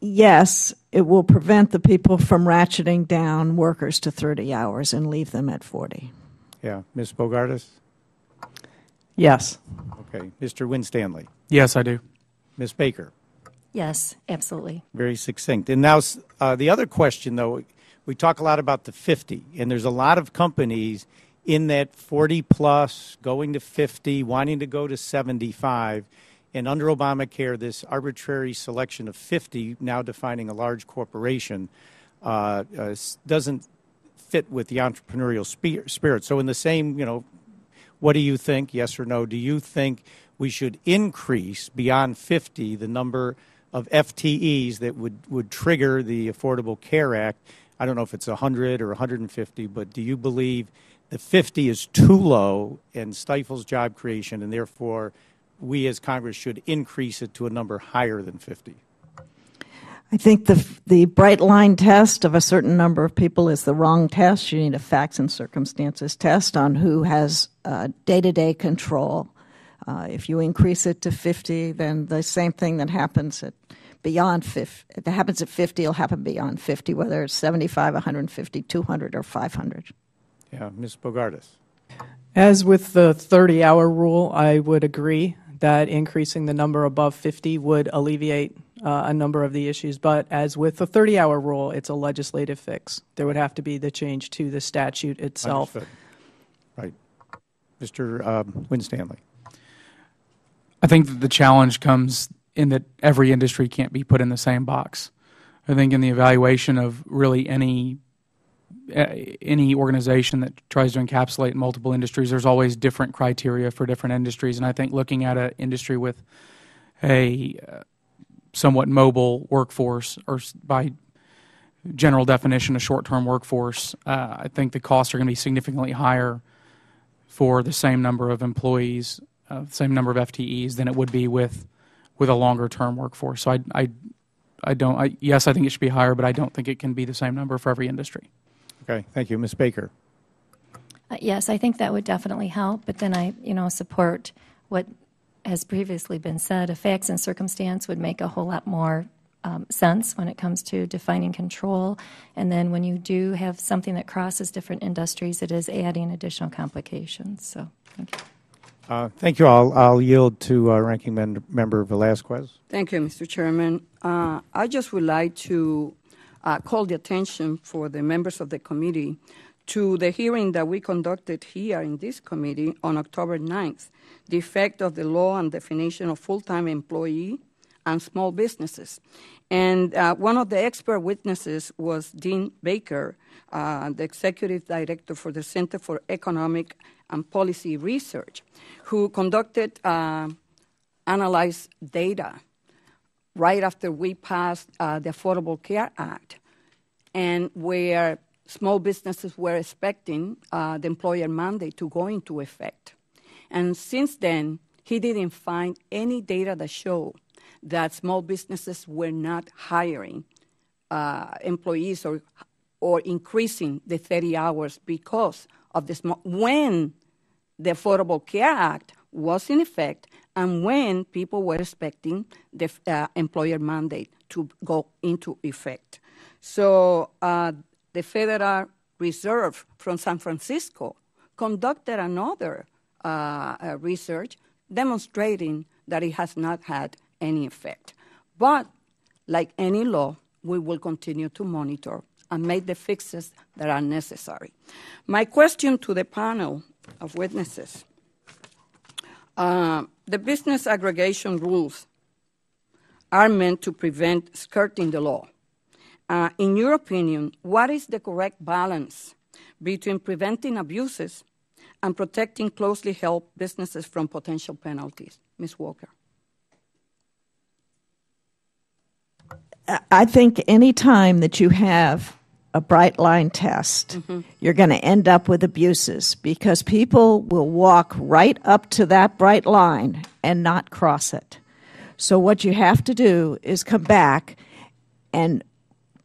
yes, it will prevent the people from ratcheting down workers to thirty hours and leave them at forty. Yeah. Miz Bogardus? Yes. Okay. Mister Winstanley? Yes, I do. Miz Baker? Yes, absolutely. Very succinct. And now uh, the other question, though, we talk a lot about the fifty, and there's a lot of companies in that forty plus, going to fifty, wanting to go to seventy-five, and under Obamacare, this arbitrary selection of fifty, now defining a large corporation, uh, uh, doesn't fit with the entrepreneurial spe- spirit. So in the same, you know, what do you think, yes or no, do you think we should increase beyond fifty the number of F T Es that would, would trigger the Affordable Care Act? I don't know if it's one hundred or one hundred fifty, but do you believe the fifty is too low and stifles job creation, and therefore we as Congress should increase it to a number higher than fifty? I think the, the bright line test of a certain number of people is the wrong test. You need a facts and circumstances test on who has uh, day-to-day control. Uh, if you increase it to fifty, then the same thing that happens at beyond fifty, that happens at fifty will happen beyond fifty, whether it's seventy-five, one hundred fifty, two hundred, or five hundred. Yeah, Miz Bogardus. As with the thirty-hour rule, I would agree that increasing the number above fifty would alleviate Uh, a number of the issues, but as with the thirty-hour rule, it's a legislative fix. There would have to be the change to the statute itself. Understood. Right. Mister Uh, Winstanley. I think that the challenge comes in that every industry can't be put in the same box. I think in the evaluation of really any uh, any organization that tries to encapsulate multiple industries, there's always different criteria for different industries, and I think looking at an industry with a uh, somewhat mobile workforce, or by general definition, a short-term workforce, uh, I think the costs are going to be significantly higher for the same number of employees, uh, same number of F T Es, than it would be with with a longer-term workforce. So I, I, I don't. I, yes, I think it should be higher, but I don't think it can be the same number for every industry. Okay, thank you, Miz Baker. Uh, yes, I think that would definitely help. But then I, you know, support what has previously been said. A facts and circumstance would make a whole lot more um, sense when it comes to defining control. And then when you do have something that crosses different industries, it is adding additional complications. So thank you. Uh, thank you all. I'll yield to uh, Ranking Member Velasquez. Thank you, Mister Chairman. Uh, I just would like to uh, call the attention for the members of the committee to the hearing that we conducted here in this committee on October ninth, the effect of the law and definition of full-time employee and small businesses. And uh, one of the expert witnesses was Dean Baker, uh, the executive director for the Center for Economic and Policy Research, who conducted uh, analyzed data right after we passed uh, the Affordable Care Act, and where small businesses were expecting uh, the employer mandate to go into effect. And since then, he didn't find any data that showed that small businesses were not hiring uh, employees or or increasing the thirty hours because of the small, when the Affordable Care Act was in effect and when people were expecting the uh, employer mandate to go into effect. So uh, the Federal Reserve from San Francisco conducted another Uh, uh, research demonstrating that it has not had any effect. But like any law, we will continue to monitor and make the fixes that are necessary. My question to the panel of witnesses, uh, the business aggregation rules are meant to prevent skirting the law. Uh, in your opinion, what is the correct balance between preventing abuses and protecting closely held businesses from potential penalties? Miz Walker. I think any time that you have a bright line test, mm-hmm. you're going to end up with abuses because people will walk right up to that bright line and not cross it. So what you have to do is come back and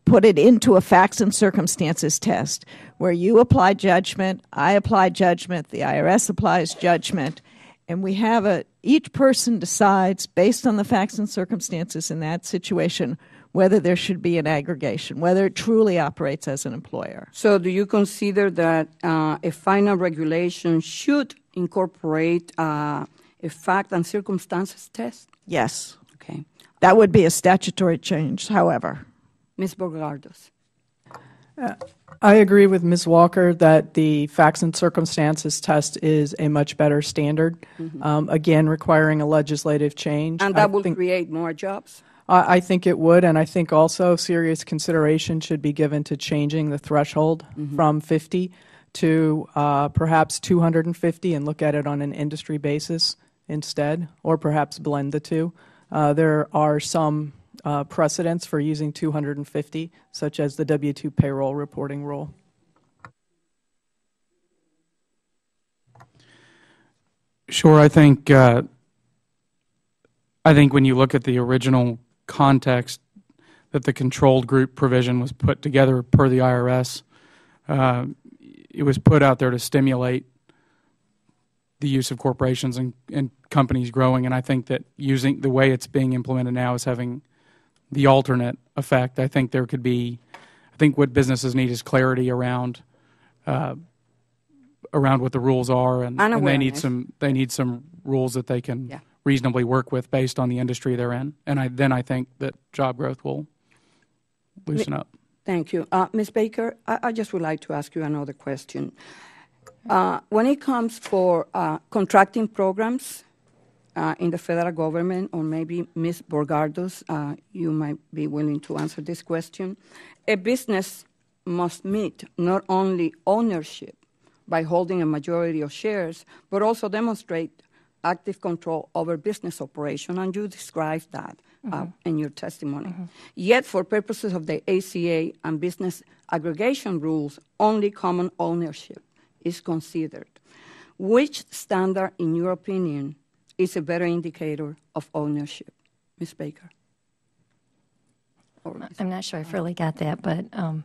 put it into a facts and circumstances test where you apply judgment, I apply judgment, the I R S applies judgment, and we have a, each person decides based on the facts and circumstances in that situation whether there should be an aggregation, whether it truly operates as an employer. So do you consider that uh, a final regulation should incorporate uh, a fact and circumstances test? Yes. Okay. That would be a statutory change, however. Miz Bogardus. Uh, I agree with Miz Walker that the facts and circumstances test is a much better standard, mm-hmm. um, again, requiring a legislative change. And that I will think, create more jobs? I, I think it would, and I think also serious consideration should be given to changing the threshold mm-hmm. from fifty to uh, perhaps two hundred fifty and look at it on an industry basis instead, or perhaps blend the two. Uh, there are some Uh, precedents for using two hundred fifty, such as the W two payroll reporting rule. Sure, I think uh, I think when you look at the original context that the controlled group provision was put together per the I R S, uh, it was put out there to stimulate the use of corporations and, and companies growing, and I think that using the way it's being implemented now is having the alternate effect. I think there could be, I think what businesses need is clarity around, uh, around what the rules are, and, and they need some they need some rules that they can yeah. reasonably work with based on the industry they're in. And I, then I think that job growth will loosen up. Thank you, uh, Miz Baker. I, I just would like to ask you another question. Uh, when it comes for uh, contracting programs. Uh, in the federal government, or maybe Miz Bogardus, uh, you might be willing to answer this question. A business must meet not only ownership by holding a majority of shares, but also demonstrate active control over business operation, and you described that uh, mm-hmm. in your testimony. Mm-hmm. Yet, for purposes of the A C A and business aggregation rules, only common ownership is considered. Which standard, in your opinion, is a better indicator of ownership? Miz Baker? I'm not sure I fully got that, but um,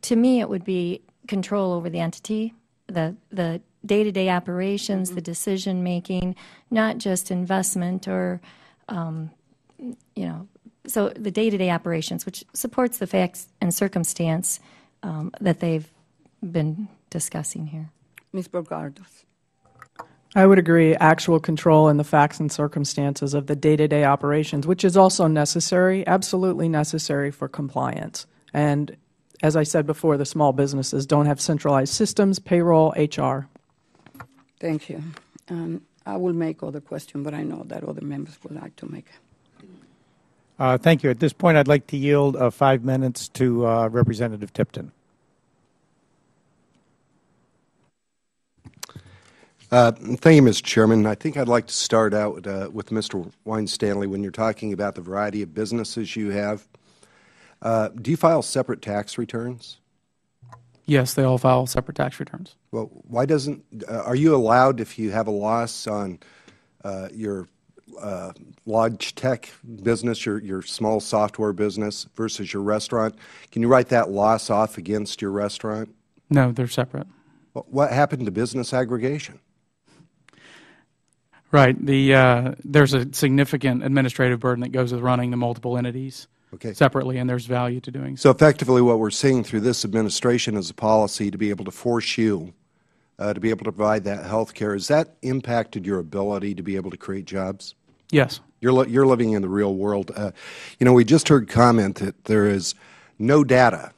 to me it would be control over the entity, the, the day-to-day operations, mm-hmm. the decision-making, not just investment or, um, you know, so the day-to-day operations, which supports the facts and circumstance um, that they've been discussing here. Miz Bogardus. I would agree. Actual control and the facts and circumstances of the day-to-day operations, which is also necessary, absolutely necessary for compliance. And as I said before, the small businesses don't have centralized systems, payroll, H R. Thank you. Um, I will make other questions, but I know that other members would like to make. Uh, thank you. At this point, I'd like to yield uh, five minutes to uh, Representative Tipton. Uh, thank you, Mister Chairman. I think I'd like to start out uh, with Mister Winstanley. When you're talking about the variety of businesses you have, uh, do you file separate tax returns? Yes, they all file separate tax returns. Well, why doesn't uh, – are you allowed, if you have a loss on uh, your uh, lodge tech business, your, your small software business versus your restaurant, can you write that loss off against your restaurant? No, they're separate. Well, what happened to business aggregation? Right. The, uh, there's a significant administrative burden that goes with running the multiple entities okay. separately, and there's value to doing so. So effectively what we're seeing through this administration is a policy to be able to force you uh, to be able to provide that health care. Has that impacted your ability to be able to create jobs? Yes. You're, li you're living in the real world. Uh, you know, we just heard comment that there is no data.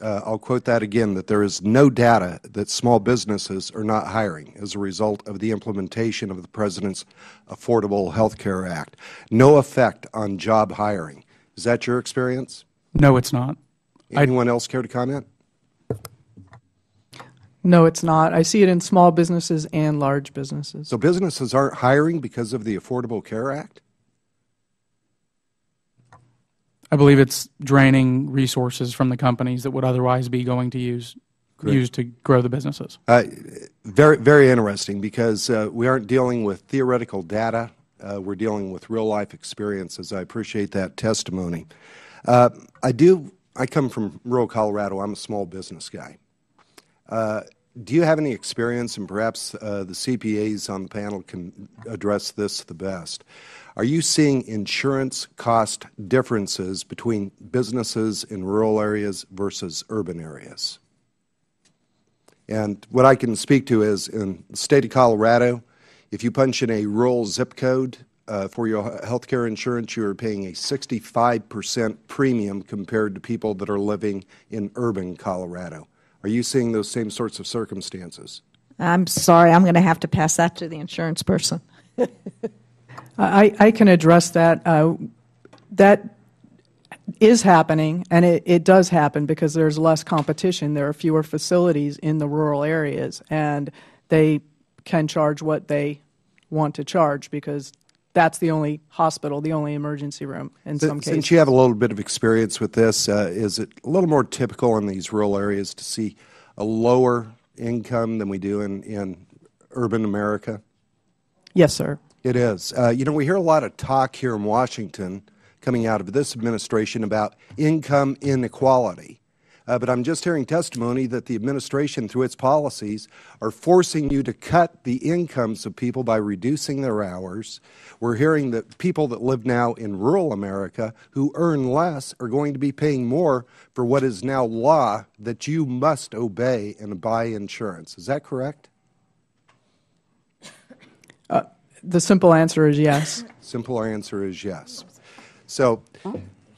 Uh, I'll quote that again, that there is no data that small businesses are not hiring as a result of the implementation of the President's Affordable Health Care Act. No effect on job hiring. Is that your experience? No, it's not. Anyone else care to comment? No, it's not. I see it in small businesses and large businesses. So businesses aren't hiring because of the Affordable Care Act? I believe it's draining resources from the companies that would otherwise be going to use used to grow the businesses. Uh, very, very interesting, because uh, we aren't dealing with theoretical data. Uh, we're dealing with real-life experiences. I appreciate that testimony. Uh, I do. I come from rural Colorado. I'm a small business guy. Uh, do you have any experience, and perhaps uh, the C P As on the panel can address this the best? Are you seeing insurance cost differences between businesses in rural areas versus urban areas? And what I can speak to is in the state of Colorado, if you punch in a rural zip code uh, for your health care insurance, you are paying a sixty-five percent premium compared to people that are living in urban Colorado. Are you seeing those same sorts of circumstances? I'm sorry, I'm going to have to pass that to the insurance person. I, I can address that. Uh, that is happening, and it, it does happen because there's less competition. There are fewer facilities in the rural areas, and they can charge what they want to charge because that's the only hospital, the only emergency room in some cases. Since you have a little bit of experience with this, uh, is it a little more typical in these rural areas to see a lower income than we do in, in urban America? Yes, sir. It is. Uh, you know, we hear a lot of talk here in Washington coming out of this administration about income inequality. Uh, but I'm just hearing testimony that the administration, through its policies, are forcing you to cut the incomes of people by reducing their hours. We're hearing that people that live now in rural America who earn less are going to be paying more for what is now law that you must obey and buy insurance. Is that correct? Uh, the simple answer is yes. Simple answer is yes. So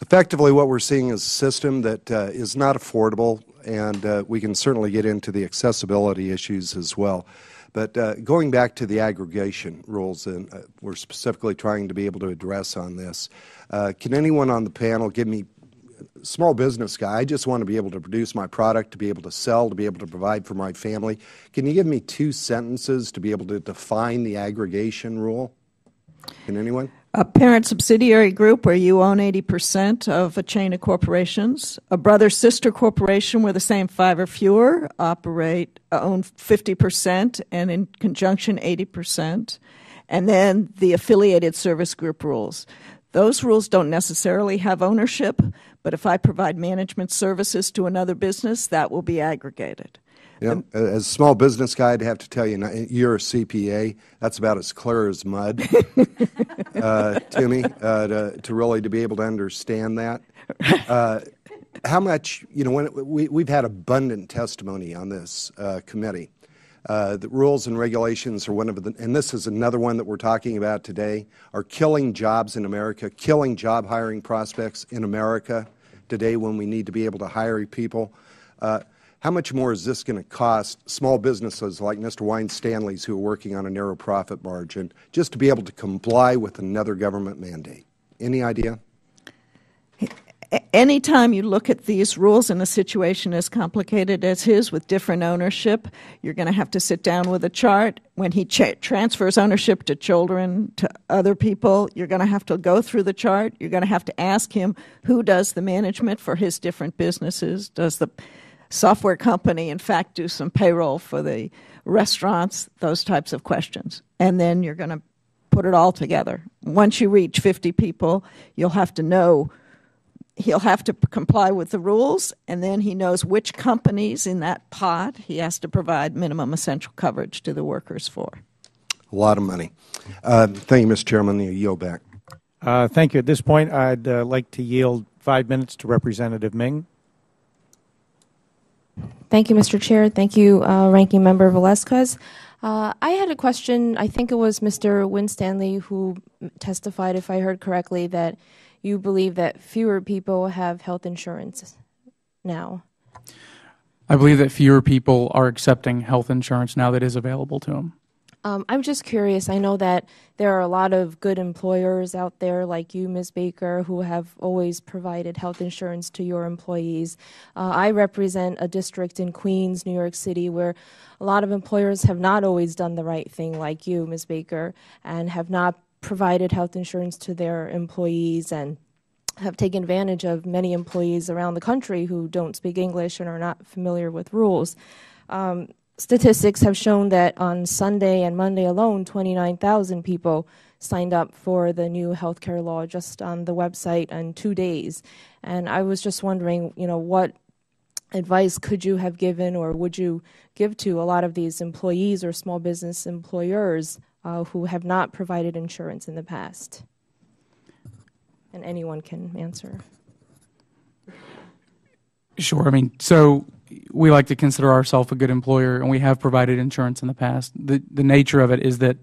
effectively what we're seeing is a system that uh, is not affordable, and uh, we can certainly get into the accessibility issues as well. But uh, going back to the aggregation rules, and uh, we're specifically trying to be able to address on this, uh, can anyone on the panel give me, small business guy, I just want to be able to produce my product, to be able to sell, to be able to provide for my family. Can you give me two sentences to be able to define the aggregation rule? Can anyone? A parent subsidiary group where you own eighty percent of a chain of corporations, a brother-sister corporation where the same five or fewer operate, own fifty percent and in conjunction eighty percent, and then the affiliated service group rules. Those rules don't necessarily have ownership, but if I provide management services to another business, that will be aggregated. Yeah, as a small business guy, I'd have to tell you, you're a C P A. That's about as clear as mud uh, to me, uh, to, to really to be able to understand that. Uh, how much, you know, when it, we, we've had abundant testimony on this uh, committee. Uh, the rules and regulations are one of the, and this is another one that we're talking about today, are killing jobs in America, killing job hiring prospects in America today when we need to be able to hire people. Uh, How much more is this going to cost small businesses like Mister Winstanley's who are working on a narrow profit margin just to be able to comply with another government mandate? Any idea? Anytime you look at these rules in a situation as complicated as his with different ownership, you're going to have to sit down with a chart. When he cha- transfers ownership to children, to other people, you're going to have to go through the chart. You're going to have to ask him who does the management for his different businesses, does the software company, in fact, do some payroll for the restaurants, those types of questions. And then you're going to put it all together. Once you reach fifty people, you'll have to know, he'll have to comply with the rules, and then he knows which companies in that pot he has to provide minimum essential coverage to the workers for. A lot of money. Uh, thank you, Mister Chairman. You yield back. Uh, thank you. At this point, I'd uh, like to yield five minutes to Representative Ming. Thank you, Mister Chair. Thank you, uh, Ranking Member Velasquez. Uh, I had a question. I think it was Mister Winstanley who testified, if I heard correctly, that you believe that fewer people have health insurance now. I believe that fewer people are accepting health insurance now that is available to them. Um, I'm just curious. I know that there are a lot of good employers out there like you, Miz Baker, who have always provided health insurance to your employees. Uh, I represent a district in Queens, New York City, where a lot of employers have not always done the right thing like you, Miz Baker, and have not provided health insurance to their employees and have taken advantage of many employees around the country who don't speak English and are not familiar with rules. Um, Statistics have shown that on Sunday and Monday alone, twenty-nine thousand people signed up for the new healthcare law just on the website in two days. And I was just wondering, you know, what advice could you have given or would you give to a lot of these employees or small business employers uh, who have not provided insurance in the past? and anyone can answer. Sure. I mean, so we like to consider ourselves a good employer, and we have provided insurance in the past. The, the nature of it is that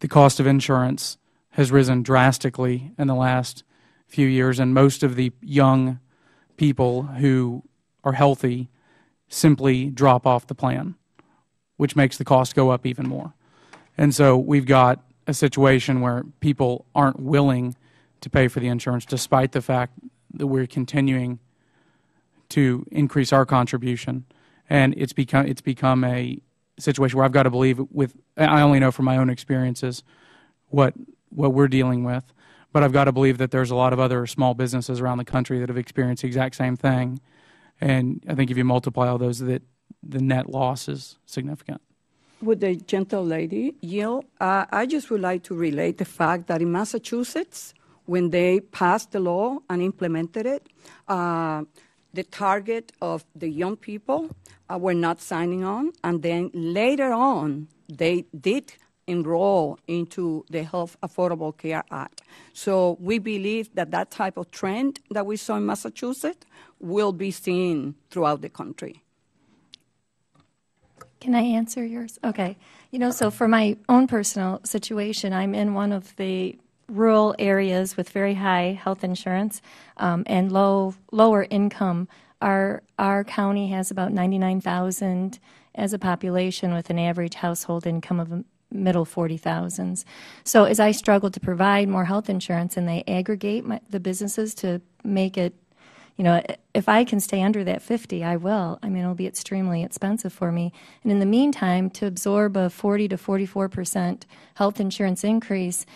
the cost of insurance has risen drastically in the last few years, and most of the young people who are healthy simply drop off the plan, which makes the cost go up even more. And so we've got a situation where people aren't willing to pay for the insurance, despite the fact that we're continuing to increase our contribution. And it's become it's become a situation where I've got to believe with, I only know from my own experiences what what we're dealing with, but I've got to believe that there's a lot of other small businesses around the country that have experienced the exact same thing. And I think if you multiply all those, that the net loss is significant. With the gentle lady, Jill, uh, I just would like to relate the fact that in Massachusetts, when they passed the law and implemented it, uh, the target of the young people uh, were not signing on. And then later on, they did enroll into the Health Affordable Care Act. So we believe that that type of trend that we saw in Massachusetts will be seen throughout the country. Can I answer yours? Okay. You know, so for my own personal situation, I'm in one of the rural areas with very high health insurance um, and low lower income. Our our county has about ninety-nine thousand as a population with an average household income of middle forty thousands. So as I struggle to provide more health insurance and they aggregate my, the businesses to make it, you know, if I can stay under that fifty, I will. I mean, it'll be extremely expensive for me. And in the meantime, to absorb a forty to forty-four percent health insurance increase,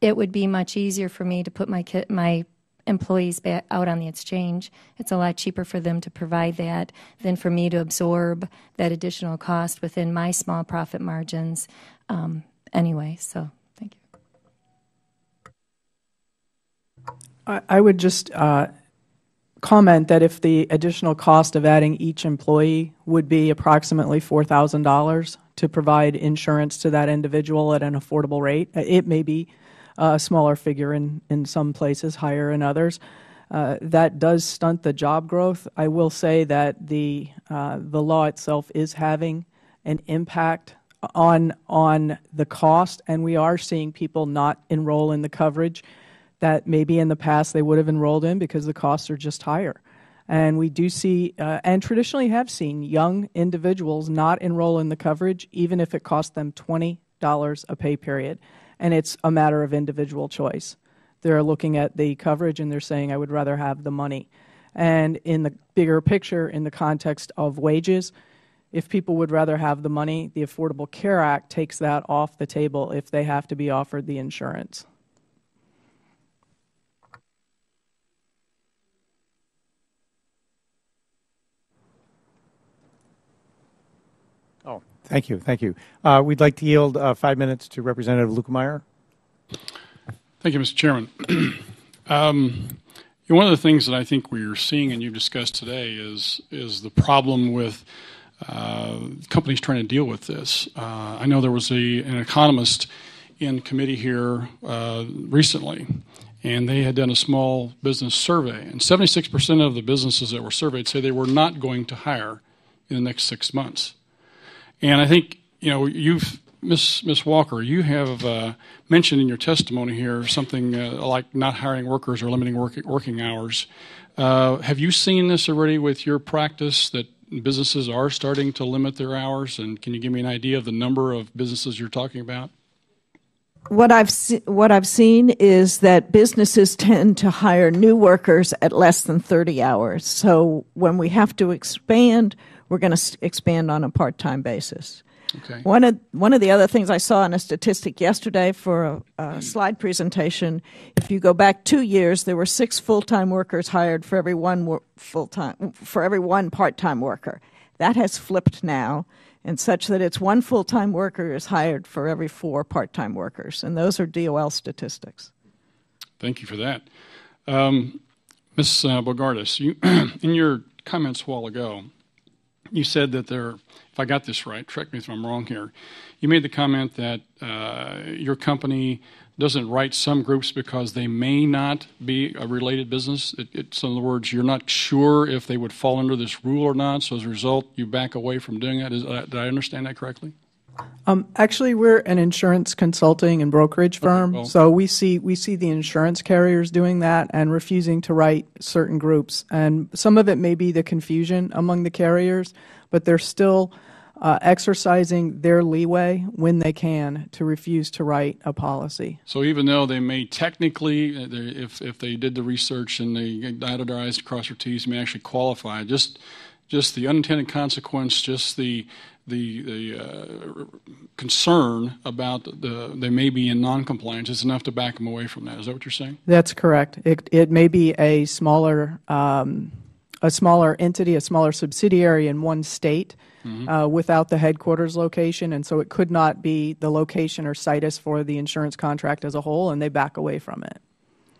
it would be much easier for me to put my kit, my employees back out on the exchange. It's a lot cheaper for them to provide that than for me to absorb that additional cost within my small profit margins. Um, anyway, so thank you. I, I would just uh, comment that if the additional cost of adding each employee would be approximately four thousand dollars to provide insurance to that individual at an affordable rate, it may be a smaller figure in, in some places, higher in others. Uh, that does stunt the job growth. I will say that the, uh, the law itself is having an impact on on the cost, and we are seeing people not enroll in the coverage that maybe in the past they would have enrolled in because the costs are just higher. And we do see, uh, and traditionally have seen, young individuals not enroll in the coverage even if it cost them twenty dollars a pay period. And it's a matter of individual choice. They're looking at the coverage and they're saying, I would rather have the money. And in the bigger picture, in the context of wages, if people would rather have the money, the Affordable Care Act takes that off the table if they have to be offered the insurance. Oh, thank you. Thank you. Uh, we'd like to yield uh, five minutes to Representative Lukemeyer. Thank you, Mister Chairman. um, one of the things that I think we're seeing and you've discussed today is, is the problem with Uh, companies trying to deal with this. Uh, I know there was a, an economist in committee here uh, recently, and they had done a small business survey, and seventy-six percent of the businesses that were surveyed say they were not going to hire in the next six months. And I think, you know, you've, Miz Miz Walker, you have uh, mentioned in your testimony here something uh, like not hiring workers or limiting work, working hours. Uh, have you seen this already with your practice that businesses are starting to limit their hours, and can you give me an idea of the number of businesses you're talking about? What I've se- what I've seen is that businesses tend to hire new workers at less than thirty hours. So when we have to expand, we're going to s- expand on a part-time basis. Okay. One of one of the other things I saw in a statistic yesterday for a, a slide presentation, if you go back two years, there were six full-time workers hired for every one wor- full-time for every one part-time worker. That has flipped now, and such that it's one full-time worker is hired for every four part-time workers, and those are D O L statistics. Thank you for that, um, Miz Uh, Bogardus. You in your comments a while ago, you said that there, if I got this right, correct me if I'm wrong here, you made the comment that uh, your company doesn't write some groups because they may not be a related business. It, it's, in other words, you're not sure if they would fall under this rule or not, so as a result, you back away from doing that. Is, uh, did I understand that correctly? Um, actually, we're an insurance consulting and brokerage firm, okay, well, so we see we see the insurance carriers doing that and refusing to write certain groups. And some of it may be the confusion among the carriers, but they're still uh, exercising their leeway when they can to refuse to write a policy. So even though they may technically, if, if they did the research and they dotted their I's and crossed their T's, may actually qualify, just, just the unintended consequence, just the the, the uh, concern about the they may be in noncompliance is enough to back them away from that. Is that what you're saying? That's correct. It, it may be a smaller, um, a smaller entity, a smaller subsidiary in one state, mm-hmm, uh, without the headquarters location, and so it could not be the location or situs for the insurance contract as a whole, and they back away from it.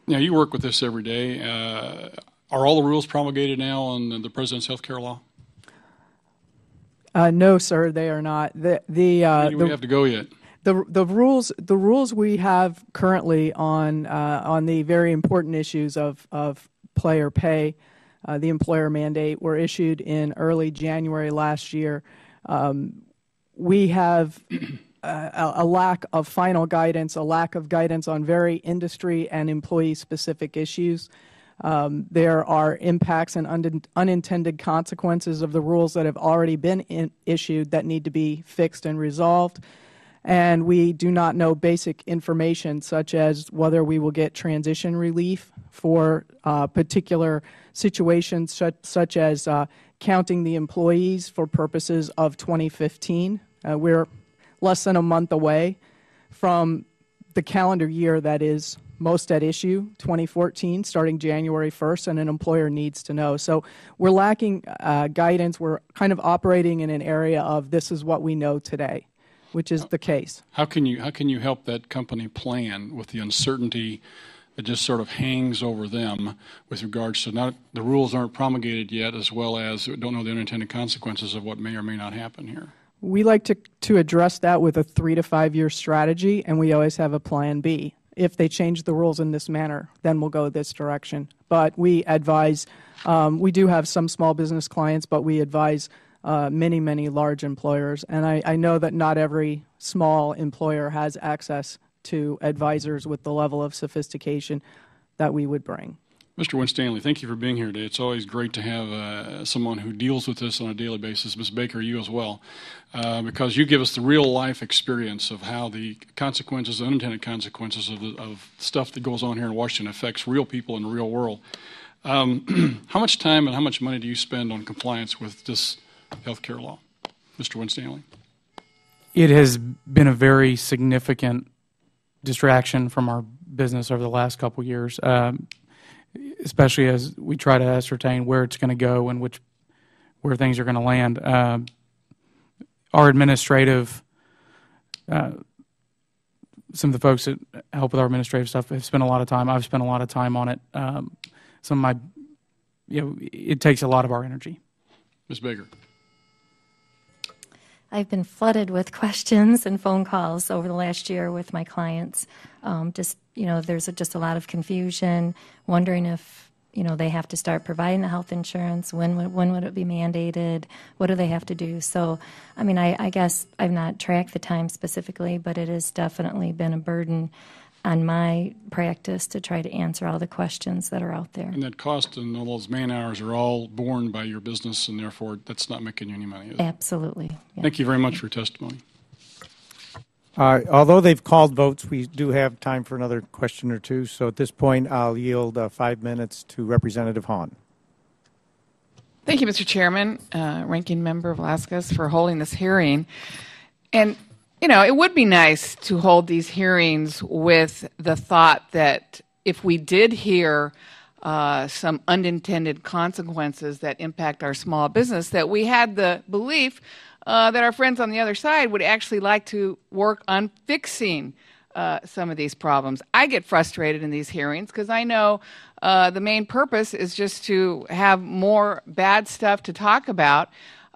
Now, you work with this every day. Uh, are all the rules promulgated now on the President's health care law? Uh, no, sir, they are not. The, the, uh, Where do we the, have to go yet? The, the, rules, the rules we have currently on, uh, on the very important issues of, of player pay, uh, the employer mandate, were issued in early January last year. Um, we have a, a lack of final guidance, a lack of guidance on very industry and employee-specific issues. Um, there are impacts and un unintended consequences of the rules that have already been in issued that need to be fixed and resolved. And we do not know basic information such as whether we will get transition relief for uh, particular situations such, such as uh, counting the employees for purposes of twenty fifteen. Uh, we're less than a month away from the calendar year that is most at issue, twenty fourteen, starting January first, and an employer needs to know. So we're lacking uh, guidance. We're kind of operating in an area of this is what we know today, which is the case. How can you, how can you help that company plan with the uncertainty that just sort of hangs over them with regards to not, the rules aren't promulgated yet, as well as don't know the unintended consequences of what may or may not happen here? We like to, to address that with a three to five year strategy, and we always have a plan B. If they change the rules in this manner, then we'll go this direction. But we advise, um, we do have some small business clients, but we advise uh, many, many large employers. And I, I know that not every small employer has access to advisors with the level of sophistication that we would bring. Mister Winstanley, thank you for being here today. It's always great to have uh, someone who deals with this on a daily basis, Miz Baker, you as well, uh, because you give us the real-life experience of how the consequences, the unintended consequences of, the, of stuff that goes on here in Washington affects real people in the real world. Um, how much time and how much money do you spend on compliance with this health care law, Mister Winstanley? It has been a very significant distraction from our business over the last couple of years. Um, especially as we try to ascertain where it's going to go and which, where things are going to land. Uh, our administrative, uh, some of the folks that help with our administrative stuff have spent a lot of time. I've spent a lot of time on it. Um, some of my, you know, it takes a lot of our energy. Miz Baker. I've been flooded with questions and phone calls over the last year with my clients. Um, just, you know, there's a, just a lot of confusion, wondering if, you know, they have to start providing the health insurance, when would, when would it be mandated, what do they have to do? So, I mean, I, I guess I've not tracked the time specifically, but it has definitely been a burden on my practice to try to answer all the questions that are out there. And that cost and all those man hours are all borne by your business, and therefore that's not making you any money, is it? Absolutely. Yeah. Thank you very much for your testimony. Uh, although they've called votes, we do have time for another question or two. So at this point, I'll yield uh, five minutes to Representative Hahn. Thank you, Mister Chairman, uh, Ranking Member Velasquez, for holding this hearing. And you know, it would be nice to hold these hearings with the thought that if we did hear uh, some unintended consequences that impact our small business, that we had the belief uh, that our friends on the other side would actually like to work on fixing uh, some of these problems. I get frustrated in these hearings because I know uh, the main purpose is just to have more bad stuff to talk about.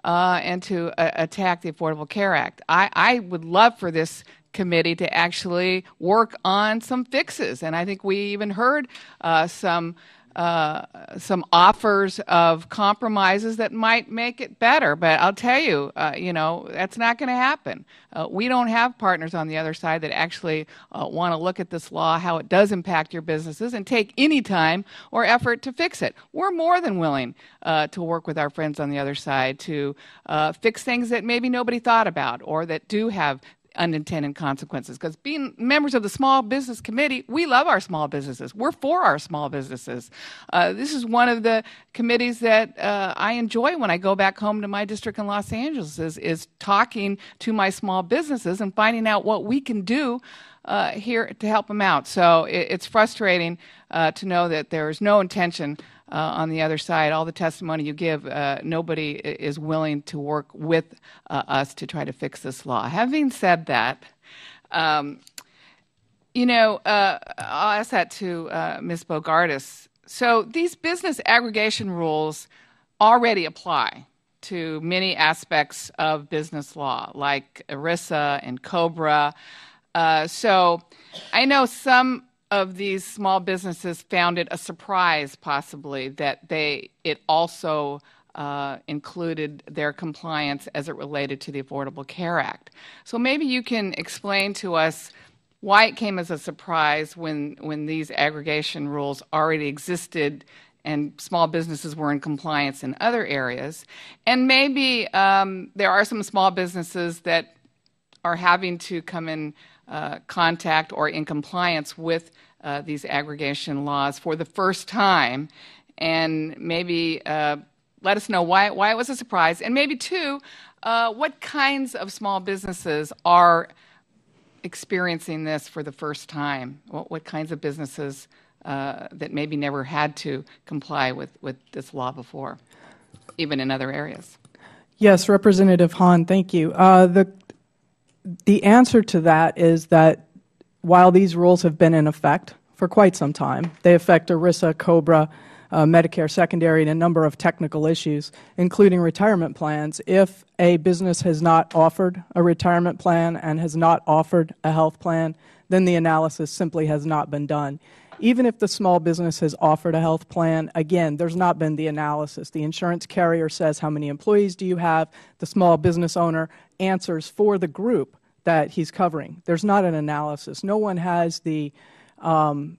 Uh, and to uh, attack the Affordable Care Act. I, I would love for this committee to actually work on some fixes. And I think we even heard uh, some uh, some offers of compromises that might make it better. But I'll tell you, uh, you know, that's not going to happen. Uh, we don't have partners on the other side that actually uh, want to look at this law, how it does impact your businesses, and take any time or effort to fix it. We're more than willing uh, to work with our friends on the other side to uh, fix things that maybe nobody thought about or that do have unintended consequences, because being members of the Small Business Committee, we love our small businesses. We're for our small businesses. Uh, this is one of the committees that uh, I enjoy when I go back home to my district in Los Angeles is, is talking to my small businesses and finding out what we can do uh, here to help them out. So it, it's frustrating uh, to know that there is no intention Uh, on the other side. All the testimony you give, uh, nobody is willing to work with uh, us to try to fix this law. Having said that, um, you know, uh, I'll ask that to uh, Miz Bogardus. So these business aggregation rules already apply to many aspects of business law, like ERISA and COBRA. Uh, so I know some of these small businesses found it a surprise, possibly, that they it also uh, included their compliance as it related to the Affordable Care Act. So maybe you can explain to us why it came as a surprise when when these aggregation rules already existed and small businesses were in compliance in other areas. And maybe um, there are some small businesses that are having to come in Uh, contact or in compliance with uh, these aggregation laws for the first time, and maybe uh, let us know why why it was a surprise, and maybe too, uh, what kinds of small businesses are experiencing this for the first time? What, what kinds of businesses uh, that maybe never had to comply with with this law before, even in other areas? Yes, Representative Hahn, thank you. Uh, the The answer to that is that while these rules have been in effect for quite some time, they affect ERISA, COBRA, uh, Medicare Secondary, and a number of technical issues, including retirement plans. If a business has not offered a retirement plan and has not offered a health plan, then the analysis simply has not been done. Even if the small business has offered a health plan, again, there's not been the analysis. The insurance carrier says, how many employees do you have? The small business owner answers for the group that he's covering. There's not an analysis. No one has the um,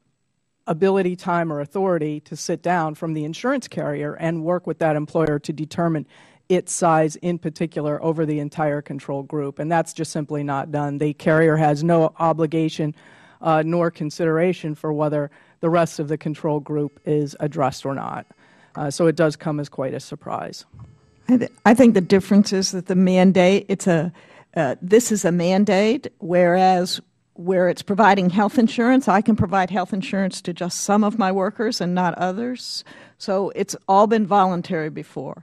ability, time, or authority to sit down from the insurance carrier and work with that employer to determine its size in particular over the entire control group. And that's just simply not done. The carrier has no obligation Uh, nor consideration for whether the rest of the control group is addressed or not. Uh, so it does come as quite a surprise. I, th I think the difference is that the mandate, it's a, uh, this is a mandate, whereas where it's providing health insurance, I can provide health insurance to just some of my workers and not others. So it's all been voluntary before.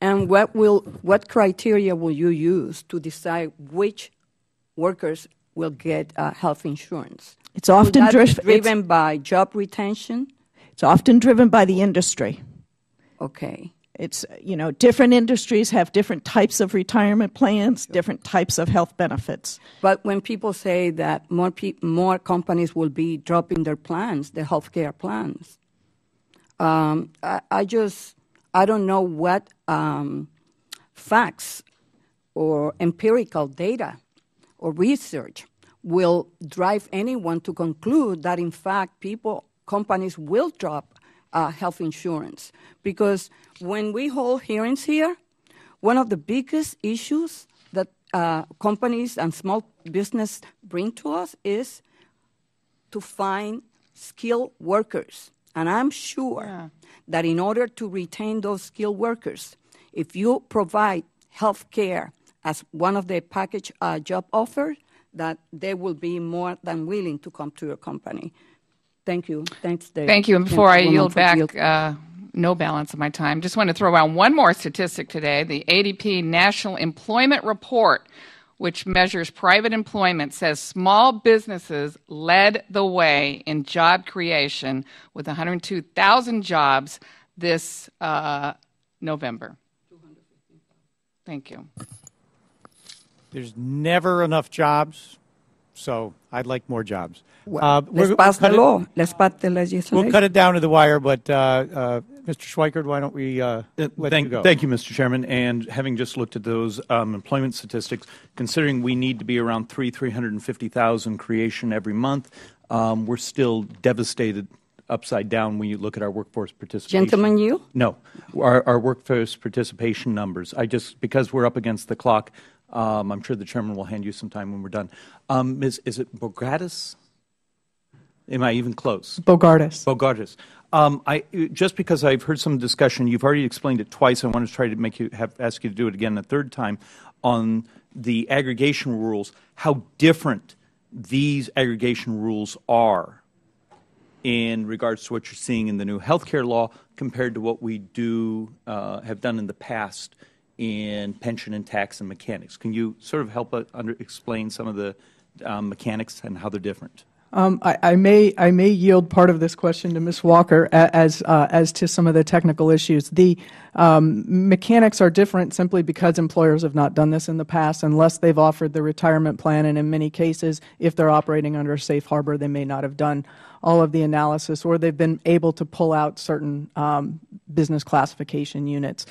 And what will, what criteria will you use to decide which workers will get uh, health insurance? It's often dri driven it's, by job retention? It's often driven by the industry. Okay. It's, you know, different industries have different types of retirement plans, different types of health benefits. But when people say that more, pe more companies will be dropping their plans, their health care plans, um, I, I just, I don't know what um, facts or empirical data or research will drive anyone to conclude that, in fact, people, companies will drop uh, health insurance. Because when we hold hearings here, one of the biggest issues that uh, companies and small business bring to us is to find skilled workers. And I'm sure yeah. that in order to retain those skilled workers, if you provide health care as one of the package uh, job offers, that they will be more than willing to come to your company. Thank you. Thanks, Dave. Thank you. And before I yield back, uh, no balance of my time, just want to throw out one more statistic today. The A D P National Employment Report, which measures private employment, says small businesses led the way in job creation with one hundred two thousand jobs this uh, November. Thank you. There's never enough jobs, so I'd like more jobs. Well, uh, let's pass the law. It, let's pass the legislation. We'll cut it down to the wire, but uh, uh, Mister Schweikert, why don't we uh, let thank, you go? Thank you, Mister Chairman. And having just looked at those um, employment statistics, considering we need to be around three, three hundred and fifty thousand creation every month, um, we're still devastated. Upside down when you look at our workforce participation. Gentlemen, you? No. Our, our workforce participation numbers. I just, because we're up against the clock, um, I'm sure the chairman will hand you some time when we're done. Um, is, is it Bogardus? Am I even close? Bogardus. Bogardus. Um, I, just because I've heard some discussion, you've already explained it twice. I want to try to make you have, ask you to do it again a third time on the aggregation rules, how different these aggregation rules are in regards to what you're seeing in the new health care law compared to what we do uh, have done in the past in pension and tax and mechanics. Can you sort of help uh, under explain some of the um, mechanics and how they're different? Um, I, I may I may yield part of this question to Miz Walker as uh, as to some of the technical issues. The um, mechanics are different simply because employers have not done this in the past unless they've offered the retirement plan, and in many cases, if they're operating under a safe harbor, they may not have done all of the analysis, or they've been able to pull out certain um, business classification units.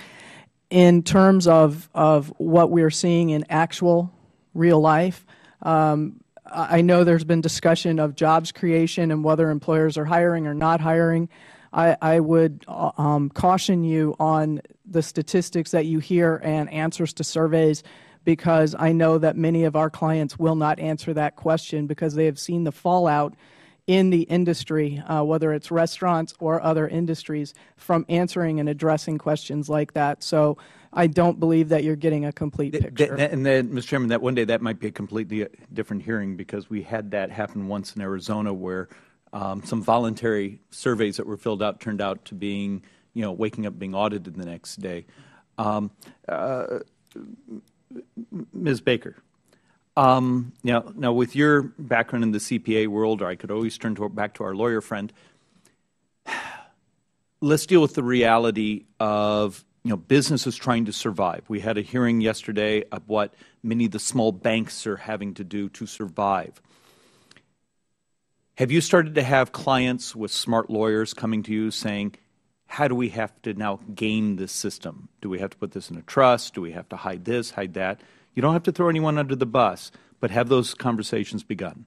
In terms of of what we are seeing in actual real life. Um, I know there's been discussion of jobs creation and whether employers are hiring or not hiring. I, I would um, caution you on the statistics that you hear and answers to surveys, because I know that many of our clients will not answer that question because they have seen the fallout in the industry, uh, whether it's restaurants or other industries, from answering and addressing questions like that. So I don't believe that you're getting a complete picture. That, that, and then, Mister Chairman, that one day that might be a completely different hearing, because we had that happen once in Arizona where um, some voluntary surveys that were filled out turned out to being, you know, waking up being audited the next day. Um, uh, Miz Baker. Um, now, now, with your background in the C P A world, or I could always turn to, back to our lawyer friend, let's deal with the reality of, you know, business is trying to survive. We had a hearing yesterday of what many of the small banks are having to do to survive. Have you started to have clients with smart lawyers coming to you saying, how do we have to now game this system? Do we have to put this in a trust? Do we have to hide this, hide that? You don't have to throw anyone under the bus, but have those conversations begun?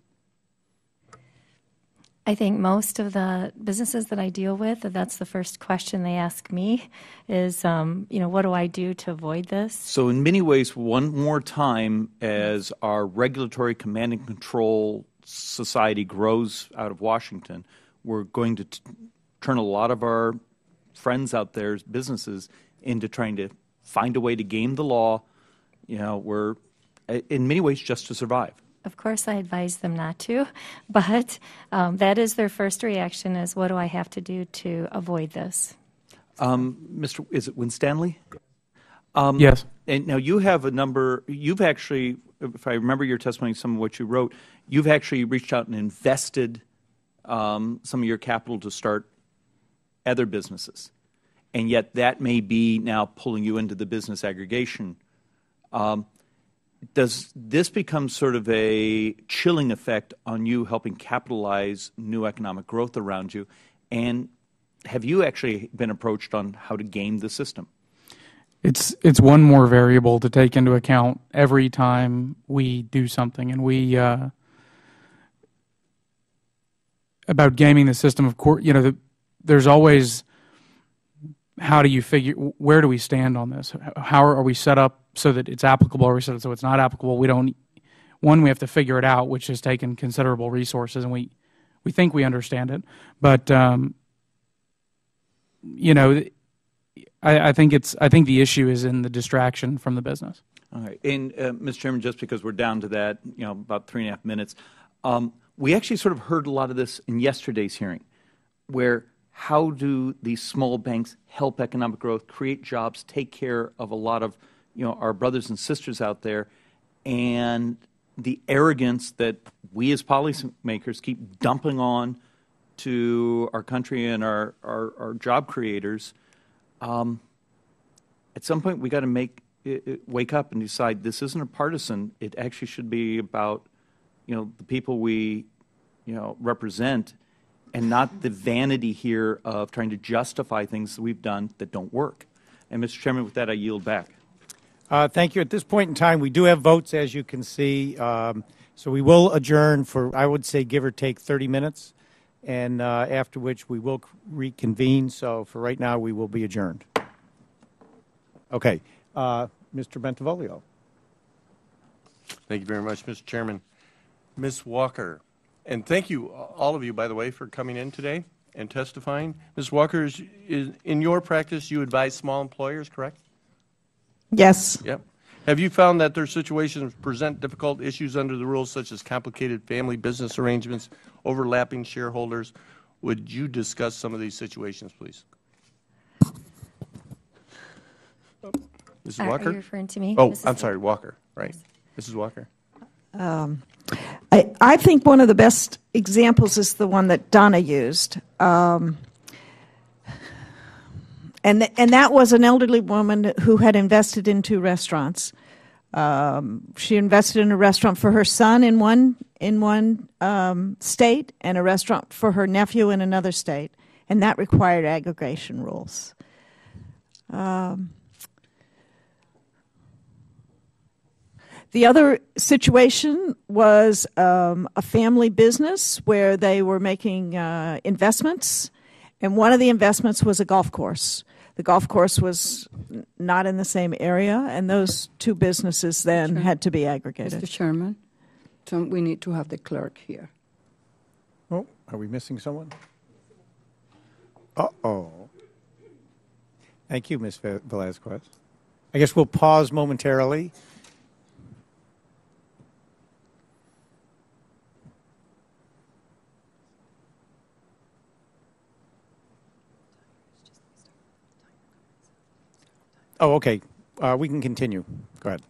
I think most of the businesses that I deal with, that's the first question they ask me is, um, you know, what do I do to avoid this? So in many ways, one more time, as our regulatory command and control society grows out of Washington, we're going to t turn a lot of our friends out there's businesses into trying to find a way to game the law. You know, we're in many ways just to survive. Of course, I advise them not to, but um, that is their first reaction: is what do I have to do to avoid this? Um, Mister, is it Winstanley? Um, yes. And now you have a number. You've actually, if I remember your testimony, some of what you wrote, you've actually reached out and invested um, some of your capital to start other businesses, and yet that may be now pulling you into the business aggregation. Um, does this become sort of a chilling effect on you helping capitalize new economic growth around you? And have you actually been approached on how to game the system? It's, it's one more variable to take into account every time we do something. And we, uh, about gaming the system, of course, you know, the, there's always how do you figure, where do we stand on this? How are we set up so that it's applicable, or we said so it's not applicable? We don't. One, we have to figure it out, which has taken considerable resources, and we we think we understand it. But um, you know, I, I think it's I think the issue is in the distraction from the business. All right, and uh, Mister Chairman, just because we're down to that, you know, about three and a half minutes, um, we actually sort of heard a lot of this in yesterday's hearing, where how do these small banks help economic growth, create jobs, take care of a lot of, you know, our brothers and sisters out there, and the arrogance that we as policymakers keep dumping on to our country and our, our, our job creators. Um, at some point, we got to make wake up and decide this isn't a partisan. It actually should be about, you know, the people we, you know, represent, and not the vanity here of trying to justify things that we've done that don't work. And, Mister Chairman, with that, I yield back. Uh, thank you. At this point in time, we do have votes, as you can see. Um, so we will adjourn for, I would say, give or take thirty minutes, and uh, after which we will reconvene. So for right now, we will be adjourned. Okay. Uh, Mister Bentivoglio. Thank you very much, Mister Chairman. Miz Walker, and thank you, all of you, by the way, for coming in today and testifying. Miz Walker, is, is, in your practice, you advise small employers, correct? Yes. Yep. Have you found that their situations present difficult issues under the rules, such as complicated family business arrangements, overlapping shareholders? Would you discuss some of these situations, please? Missus Are, Walker? Are you referring to me? Oh, Missus I'm sorry, Walker. Right. Missus Walker. Um, I, I think one of the best examples is the one that Donna used. Um, And, th and that was an elderly woman who had invested in two restaurants. Um, she invested in a restaurant for her son in one, in one um, state, and a restaurant for her nephew in another state. And that required aggregation rules. Um, the other situation was um, a family business where they were making uh, investments. And one of the investments was a golf course. The golf course was not in the same area, and those two businesses then had to be aggregated. Mister Chairman, don't we need to have the clerk here? Oh, are we missing someone? Uh-oh. Thank you, Miz Velazquez. I guess we'll pause momentarily. Oh, okay. Uh, we can continue. Go ahead.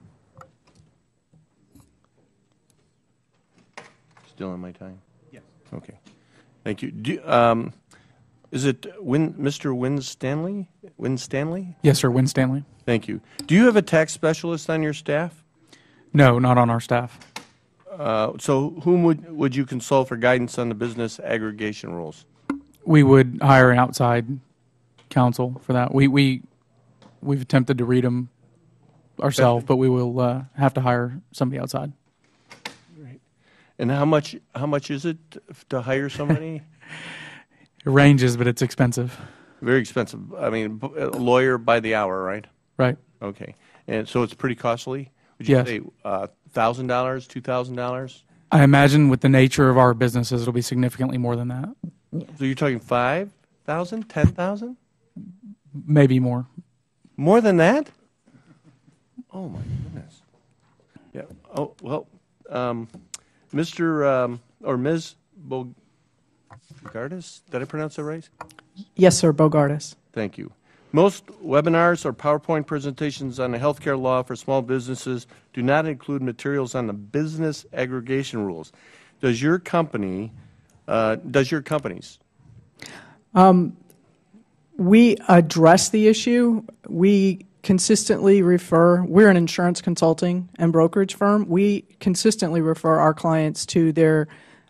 Still on my time? Yes. Okay. Thank you. Do, um, is it Win, Mister Winstanley? Winstanley? Yes, sir. Winstanley. Thank you. Do you have a tax specialist on your staff? No, not on our staff. Uh, so whom would, would you consult for guidance on the business aggregation rules? We would hire an outside counsel for that. We... we We've attempted to read them ourselves, but we will uh, have to hire somebody outside. Right. And how much? How much is it to hire somebody? It ranges, but it's expensive. Very expensive. I mean, a lawyer by the hour, right? Right. Okay. And so it's pretty costly. Would you yes. say uh, thousand dollars, two thousand dollars? I imagine with the nature of our businesses, it'll be significantly more than that. So you're talking five thousand, ten thousand? Maybe more. More than that? Oh, my goodness. Yeah. Oh, well, um, Mister Um, or Miz Bogardus? Did I pronounce that right? Yes, sir, Bogardus. Thank you. Most webinars or PowerPoint presentations on the healthcare law for small businesses do not include materials on the business aggregation rules. Does your company, uh, does your companies? Um. We address the issue. We consistently refer, we're an insurance consulting and brokerage firm. We consistently refer our clients to their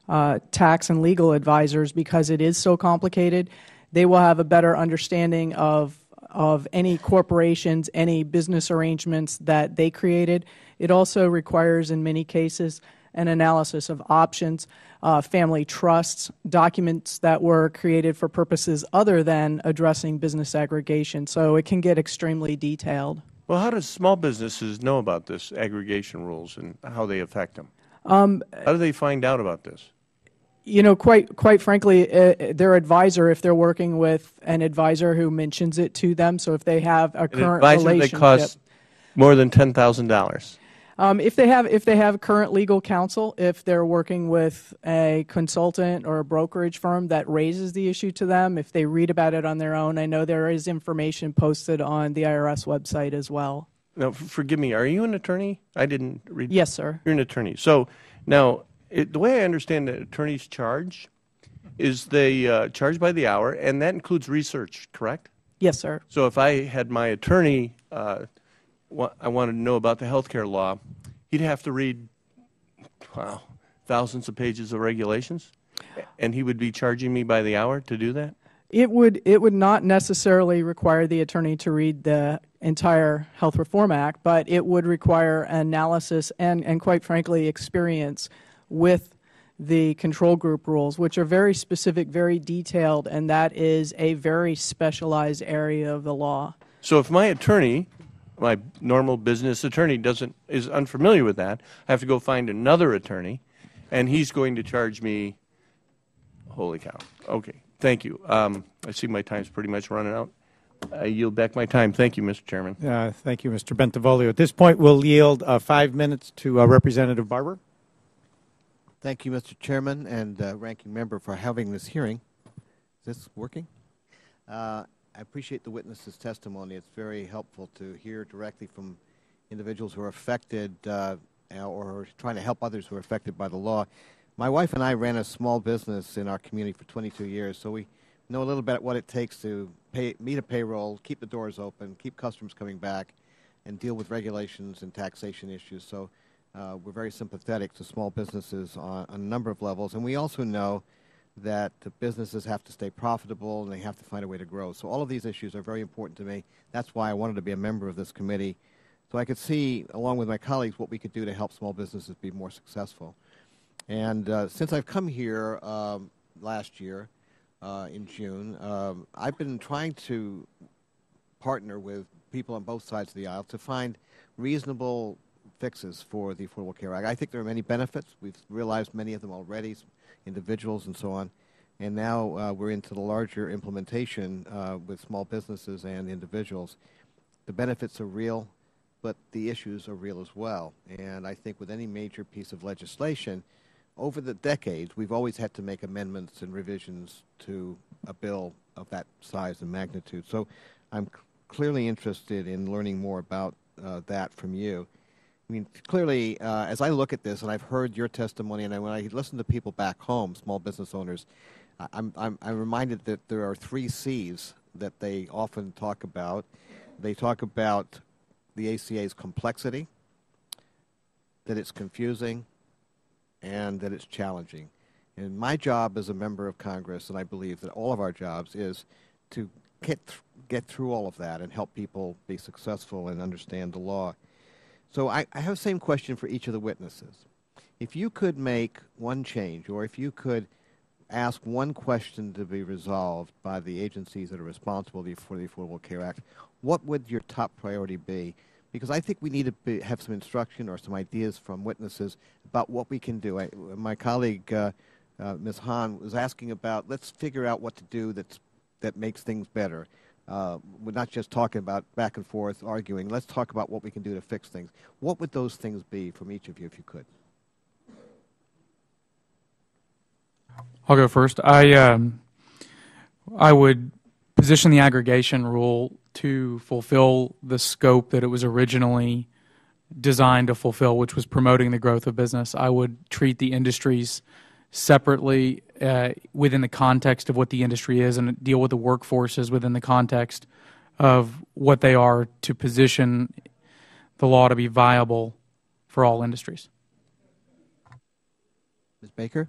uh, tax and legal advisors because it is so complicated. They will have a better understanding of, of any corporations, any business arrangements that they created. It also requires, in many cases, an analysis of options, uh, family trusts, documents that were created for purposes other than addressing business aggregation. So it can get extremely detailed. Well, how do small businesses know about this aggregation rules and how they affect them? Um, how do they find out about this? You know, quite quite frankly, uh, their advisor, if they're working with an advisor who mentions it to them, so if they have a an current advisor relationship. That costs more than ten thousand dollars. Um, if they have if they have current legal counsel, if they're working with a consultant or a brokerage firm that raises the issue to them, if they read about it on their own, I know there is information posted on the I R S website as well. Now, forgive me, are you an attorney? I didn't read. Yes, sir. You're an attorney. So now, it, the way I understand that attorneys charge is they uh, charge by the hour, and that includes research, correct? Yes, sir. So if I had my attorney. Uh, I wanted to know about the health care law, he'd have to read, wow, thousands of pages of regulations, and he would be charging me by the hour to do that? It would, it would not necessarily require the attorney to read the entire Health Reform Act, but it would require analysis and, and quite frankly, experience with the control group rules, which are very specific, very detailed, and that is a very specialized area of the law. So if my attorney, my normal business attorney, doesn't, is unfamiliar with that, I have to go find another attorney, and he's going to charge me, holy cow, okay. Thank you. Um, I see my time's pretty much running out. I yield back my time. Thank you, Mister Chairman. Uh, thank you, Mister Bentivoglio. At this point, we'll yield uh, five minutes to uh, Representative Barber. Thank you, Mister Chairman and uh, Ranking Member, for having this hearing. Is this working? Uh, I appreciate the witness's testimony. It's very helpful to hear directly from individuals who are affected uh, or trying to help others who are affected by the law. My wife and I ran a small business in our community for twenty-two years, so we know a little bit about what it takes to pay, meet a payroll, keep the doors open, keep customers coming back, and deal with regulations and taxation issues. So uh, we're very sympathetic to small businesses on, on a number of levels. And we also know that the businesses have to stay profitable and they have to find a way to grow. So all of these issues are very important to me. That's why I wanted to be a member of this committee, so I could see, along with my colleagues, what we could do to help small businesses be more successful. And uh, since I've come here um, last year uh, in June, um, I've been trying to partner with people on both sides of the aisle to find reasonable fixes for the Affordable Care Act. I think there are many benefits. We've realized many of them already, individuals and so on. And now uh, we're into the larger implementation uh, with small businesses and individuals. The benefits are real, but the issues are real as well. And I think with any major piece of legislation, over the decades, we've always had to make amendments and revisions to a bill of that size and magnitude. So I'm clearly interested in learning more about uh, that from you. I mean, clearly, uh, as I look at this, and I've heard your testimony, and I, when I listen to people back home, small business owners, I'm, I'm, I'm reminded that there are three C's that they often talk about. They talk about the A C A's complexity, that it's confusing, and that it's challenging. And my job as a member of Congress, and I believe that all of our jobs, is to get, th get through all of that and help people be successful and understand the law. So I, I have the same question for each of the witnesses. If you could make one change, or if you could ask one question to be resolved by the agencies that are responsible for the Affordable Care Act, what would your top priority be? Because I think we need to be, have some instruction or some ideas from witnesses about what we can do. I, my colleague, uh, uh, Miz Hahn, was asking about, let's figure out what to do that's, that makes things better. Uh, we're not just talking about back and forth arguing. Let's talk about what we can do to fix things. What would those things be from each of you, if you could? I'll go first. I, um, I would position the aggregation rule to fulfill the scope that it was originally designed to fulfill, which was promoting the growth of business. I would treat the industries separately uh, within the context of what the industry is, and deal with the workforces within the context of what they are, to position the law to be viable for all industries. Miz Baker?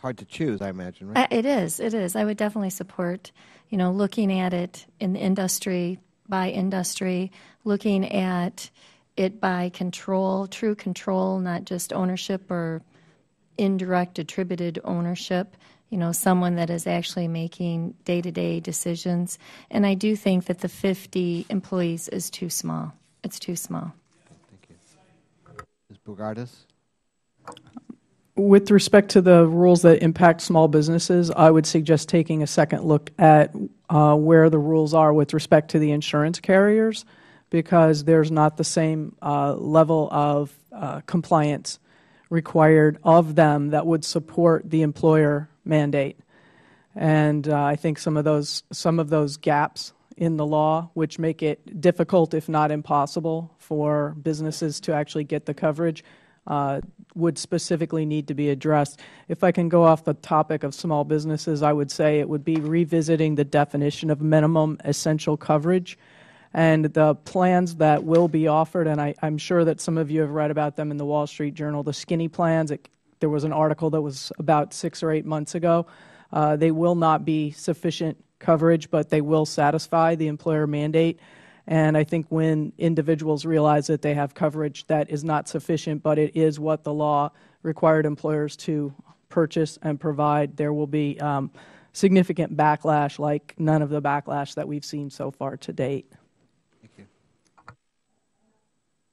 Hard to choose, I imagine, right? It is. It is. I would definitely support, you know, looking at it in the industry by industry, looking at it by control, true control, not just ownership or indirect attributed ownership, you know, someone that is actually making day-to-day decisions. And I do think that the fifty employees is too small. It's too small. Thank you. Miz Bogardus? With respect to the rules that impact small businesses, I would suggest taking a second look at uh, where the rules are with respect to the insurance carriers, because there's not the same uh, level of uh, compliance required of them that would support the employer mandate. And uh, I think some of those some of those gaps in the law, which make it difficult, if not impossible, for businesses to actually get the coverage, uh, would specifically need to be addressed. If I can go off the topic of small businesses, I would say it would be revisiting the definition of minimum essential coverage and the plans that will be offered, and I am sure that some of you have read about them in the Wall Street Journal, the skinny plans. It, there was an article that was about six or eight months ago. Uh, they will not be sufficient coverage, but they will satisfy the employer mandate. And I think when individuals realize that they have coverage that is not sufficient, but it is what the law required employers to purchase and provide, there will be um, significant backlash, like none of the backlash that we've seen so far to date. Thank you.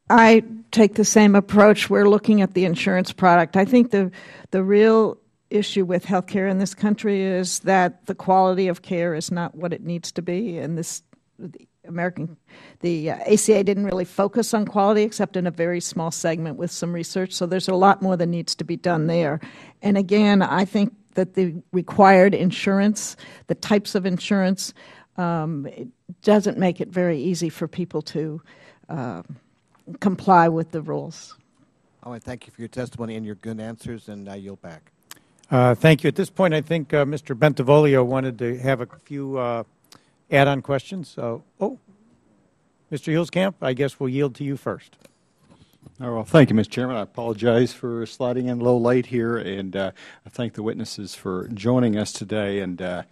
I take the same approach. We're looking at the insurance product. I think the the real issue with health care in this country is that the quality of care is not what it needs to be, and this. The, American, the A C A didn't really focus on quality except in a very small segment with some research, so there's a lot more that needs to be done there. And again, I think that the required insurance, the types of insurance, um, it doesn't make it very easy for people to uh, comply with the rules. Oh, and thank you for your testimony and your good answers, and I yield back. Uh, thank you. At this point, I think uh, Mister Bentivoglio wanted to have a few uh, add-on questions. So, oh, Mister Hilskamp, I guess we'll yield to you first. Oh, well, thank you, Mister Chairman. I apologize for sliding in a little late here, and uh, I thank the witnesses for joining us today. And uh,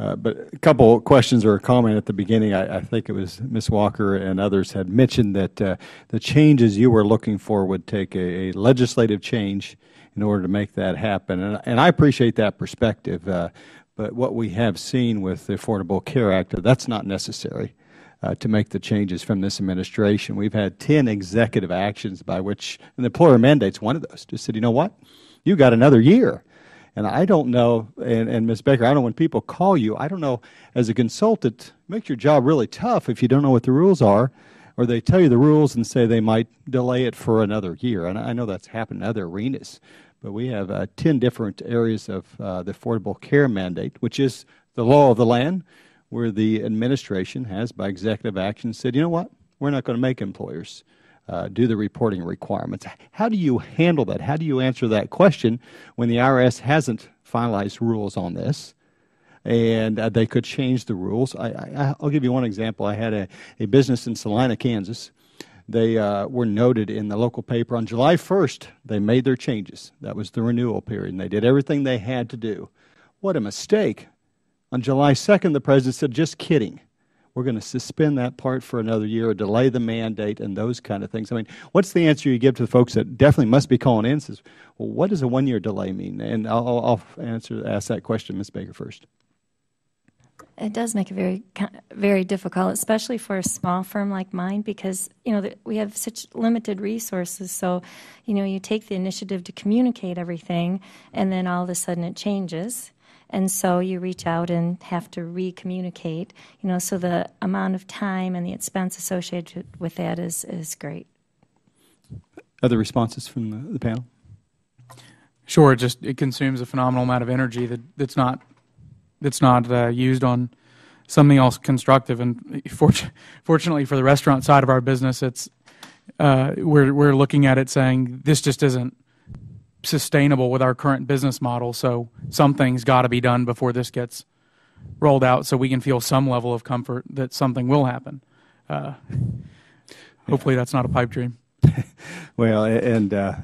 uh, but a couple questions or a comment at the beginning. I, I think it was Miz Walker and others had mentioned that uh, the changes you were looking for would take a, a legislative change in order to make that happen. And, and I appreciate that perspective. Uh, But what we have seen with the Affordable Care Act, that's not necessary uh, to make the changes from this administration. We've had ten executive actions by which, and the employer mandates one of those, just said, you know what, you got another year. And I don't know, and, and Miz Baker, I don't know when people call you, I don't know, as a consultant, it makes your job really tough if you don't know what the rules are, or they tell you the rules and say they might delay it for another year. And I know that's happened in other arenas. But we have uh, ten different areas of uh, the Affordable Care mandate, which is the law of the land, where the administration has, by executive action, said, you know what, we're not going to make employers uh, do the reporting requirements. How do you handle that? How do you answer that question when the I R S hasn't finalized rules on this? And uh, they could change the rules. I, I, I'll give you one example. I had a, a business in Salina, Kansas. They uh, were noted in the local paper. On July first, they made their changes. That was the renewal period, and they did everything they had to do. What a mistake. On July second, the President said, just kidding. We're going to suspend that part for another year or delay the mandate and those kind of things. I mean, what's the answer you give to the folks that definitely must be calling in? Says, well, what does a one-year delay mean? And I'll, I'll answer, ask that question, Miz Baker, first. It does make it very, very difficult, especially for a small firm like mine, because, you know, we have such limited resources. So, you know, you take the initiative to communicate everything, and then all of a sudden it changes. And so you reach out and have to re-communicate, you know, so the amount of time and the expense associated with that is, is great. Other responses from the, the panel? Sure. Just it consumes a phenomenal amount of energy that, that's not That's not uh, used on something else constructive. And fort fortunately for the restaurant side of our business, it's uh, we're we're looking at it saying this just isn't sustainable with our current business model. So something's got to be done before this gets rolled out, so we can feel some level of comfort that something will happen. Uh, hopefully, that's not a pipe dream. Well, and. Uh...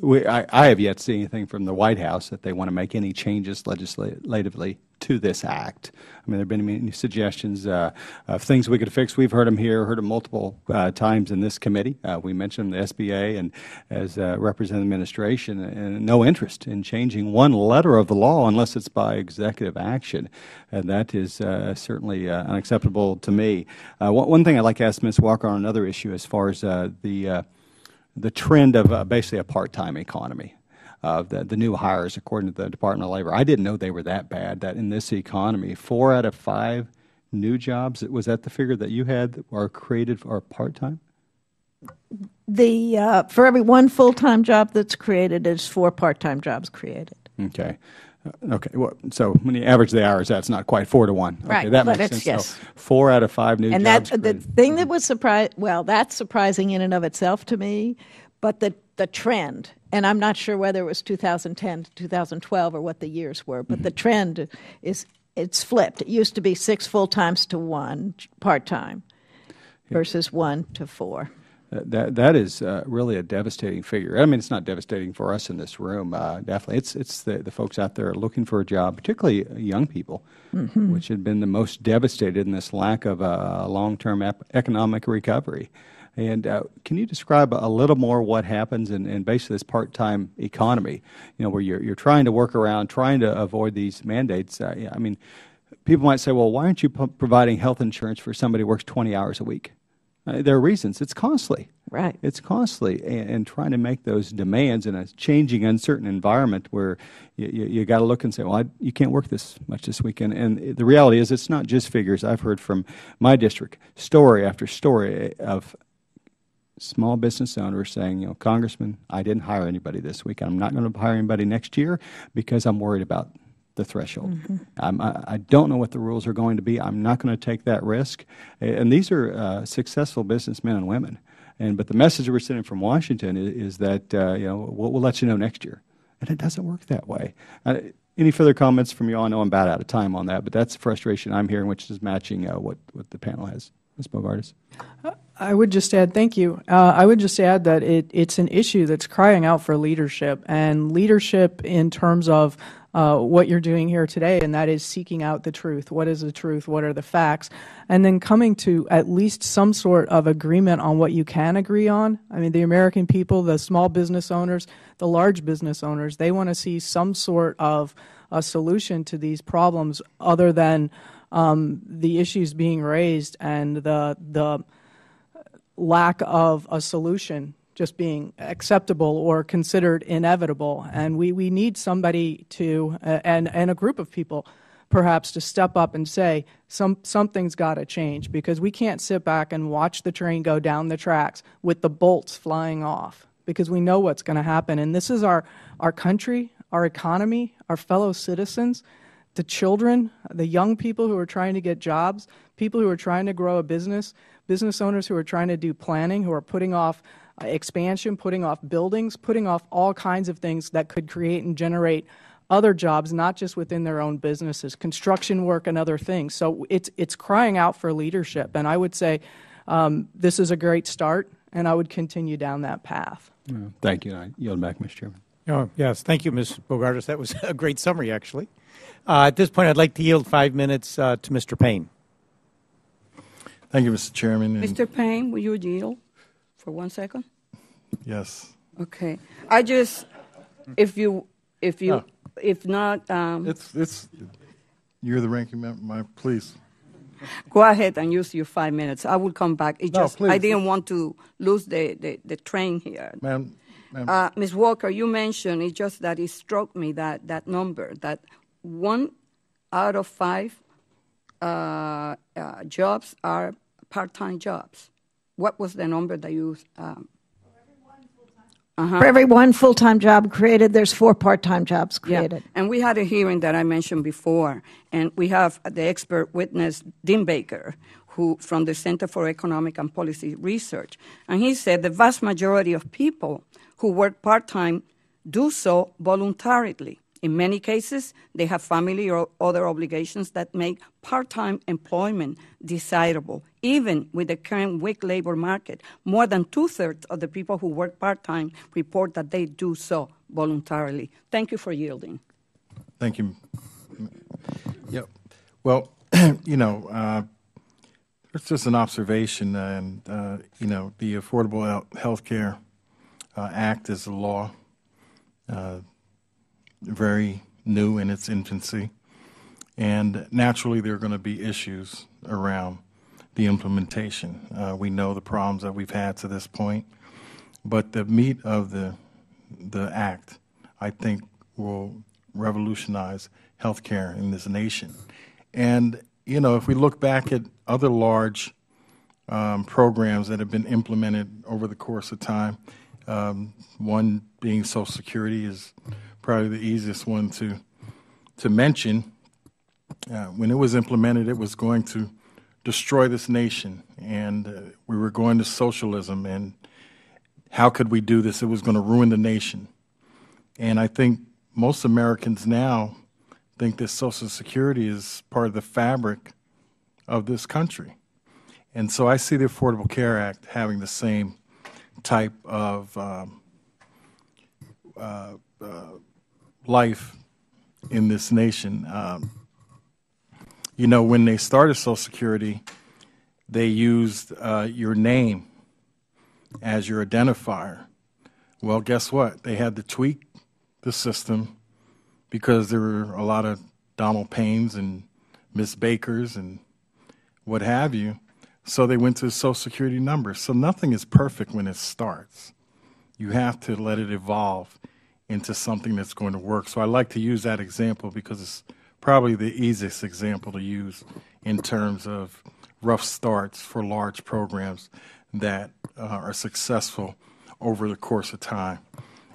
We, I, I have yet to see anything from the White House that they want to make any changes legislatively to this act. I mean, there have been many suggestions uh, of things we could fix. We've heard them here, heard them multiple uh, times in this committee. Uh, we mentioned the S B A and as uh, representing the administration, and no interest in changing one letter of the law unless it's by executive action, and that is uh, certainly uh, unacceptable to me. Uh, one, one thing I'd like to ask Miz Walker on another issue, as far as uh, the uh, the trend of uh, basically a part-time economy, uh, the, the new hires, according to the Department of Labor. I didn't know they were that bad, that in this economy, four out of five new jobs, was that the figure that you had, that are created or part-time? The, uh, for every one full-time job that's created, there's four part-time jobs created. Okay. Okay, well, so when you average the hours, that's not quite four to one. Okay, right, that but makes it's sense. Yes. So four out of five new and jobs. And that the thing that was surprising, well, that's surprising in and of itself to me, but the the trend, and I'm not sure whether it was two thousand ten to two thousand twelve or what the years were, but mm-hmm. the trend is it's flipped. It used to be six full-times to one part-time versus one to four. Uh, that that is uh, really a devastating figure. I mean, it's not devastating for us in this room. Uh, definitely, it's it's the, the folks out there looking for a job, particularly young people, mm-hmm. which had been the most devastated in this lack of a uh, long-term ep- economic recovery. And uh, can you describe a little more what happens in, in basically this part-time economy, you know, where you're, you're trying to work around, trying to avoid these mandates? Uh, yeah, I mean, people might say, well, why aren't you p- providing health insurance for somebody who works twenty hours a week? Uh, there are reasons. It's costly. Right. It's costly. And, and trying to make those demands in a changing, uncertain environment where you you, you got to look and say, well, I, you can't work this much this weekend. And the reality is it's not just figures. I've heard from my district story after story of small business owners saying, you know, Congressman, I didn't hire anybody this week. I'm not going to hire anybody next year because I'm worried about the threshold. Mm-hmm. I'm, I, I don't know what the rules are going to be. I'm not going to take that risk. And these are uh, successful businessmen and women. And but the message we're sending from Washington is, is that, uh, you know, we'll, we'll let you know next year. And it doesn't work that way. Uh, any further comments from you all? I know I'm about out of time on that, but that's the frustration I'm hearing, which is matching uh, what, what the panel has. Miz Bogardus. I would just add, thank you. Uh, I would just add that it, it's an issue that's crying out for leadership, and leadership in terms of uh, what you're doing here today, and that is seeking out the truth. What is the truth? What are the facts? And then coming to at least some sort of agreement on what you can agree on. I mean, the American people, the small business owners, the large business owners, they want to see some sort of a solution to these problems other than um, the issues being raised and the the lack of a solution just being acceptable or considered inevitable. And we, we need somebody to, uh, and, and a group of people perhaps, to step up and say some something's got to change, because we can't sit back and watch the train go down the tracks with the bolts flying off, because we know what's going to happen. And this is our, our country, our economy, our fellow citizens, the children, the young people who are trying to get jobs, people who are trying to grow a business, business owners who are trying to do planning, who are putting off uh, expansion, putting off buildings, putting off all kinds of things that could create and generate other jobs, not just within their own businesses, construction work and other things. So it's it's crying out for leadership. And I would say um, this is a great start, and I would continue down that path. Yeah. Thank you. I yield back, Mister Chairman. Oh, yes. Thank you, Miz Bogardus. That was a great summary, actually. Uh, at this point, I'd like to yield five minutes uh, to Mister Payne. Thank you, Mister Chairman. And Mister Payne, will you yield for one second? Yes. Okay. I just, if you, if you, no. if not, um, it's it's. You're the ranking member. My please. Go ahead and use your five minutes. I will come back. It no, just please. I didn't want to lose the, the, the train here, ma'am. ma'am. Uh, Miz Walker, you mentioned it. Just that it struck me that that number that one out of five uh, uh, jobs are part-time jobs. What was the number that you... Um, uh-huh. For every one full-time job created, there's four part-time jobs created. Yeah. And we had a hearing that I mentioned before, and we have the expert witness, Dean Baker, who from the Center for Economic and Policy Research, and he said the vast majority of people who work part-time do so voluntarily. In many cases, they have family or other obligations that make part-time employment desirable. Even with the current weak labor market, more than two-thirds of the people who work part-time report that they do so voluntarily. Thank you for yielding. Thank you. Yep. Well, you know, uh, it's just an observation, and, uh, you know, the Affordable Health Care uh, Act is a law. Uh, very new in its infancy, and naturally there are going to be issues around the implementation. Uh, we know the problems that we've had to this point, but the meat of the the act, I think, will revolutionize healthcare in this nation. And, you know, if we look back at other large um, programs that have been implemented over the course of time, um, one being Social Security is probably the easiest one to to mention. Uh, when it was implemented, it was going to destroy this nation, and uh, we were going to socialism, and how could we do this? It was going to ruin the nation. And I think most Americans now think that Social Security is part of the fabric of this country. And so I see the Affordable Care Act having the same type of um, uh, uh, life in this nation. Um, you know, when they started Social Security, they used uh, your name as your identifier. Well, guess what? They had to tweak the system because there were a lot of Donald Paynes and Miss Bakers and what have you. So they went to the Social Security number. So nothing is perfect when it starts. You have to let it evolve into something that's going to work. So I like to use that example because it's probably the easiest example to use in terms of rough starts for large programs that uh, are successful over the course of time.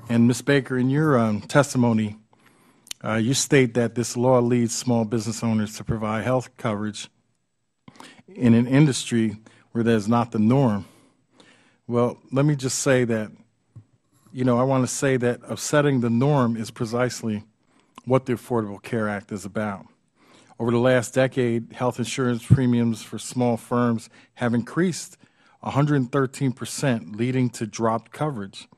And Miz Baker, in your um, testimony, uh, you state that this law leads small business owners to provide health coverage in an industry where that is not the norm. Well, let me just say that, you know, I want to say that upsetting the norm is precisely what the Affordable Care Act is about. Over the last decade, health insurance premiums for small firms have increased one hundred thirteen percent, leading to dropped coverage.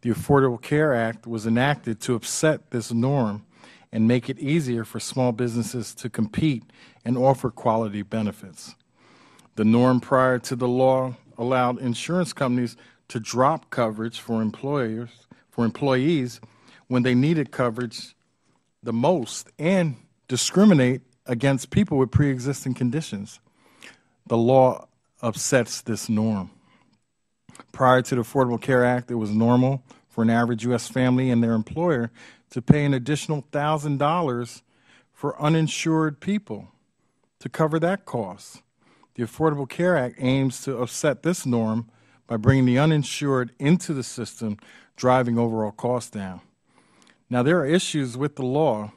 The Affordable Care Act was enacted to upset this norm and make it easier for small businesses to compete and offer quality benefits. The norm prior to the law allowed insurance companies to drop coverage for employers, for employees when they needed coverage the most, and discriminate against people with pre-existing conditions. The law upsets this norm. Prior to the Affordable Care Act, it was normal for an average U S family and their employer to pay an additional one thousand dollars for uninsured people to cover that cost. The Affordable Care Act aims to upset this norm by bringing the uninsured into the system, driving overall costs down. Now, there are issues with the law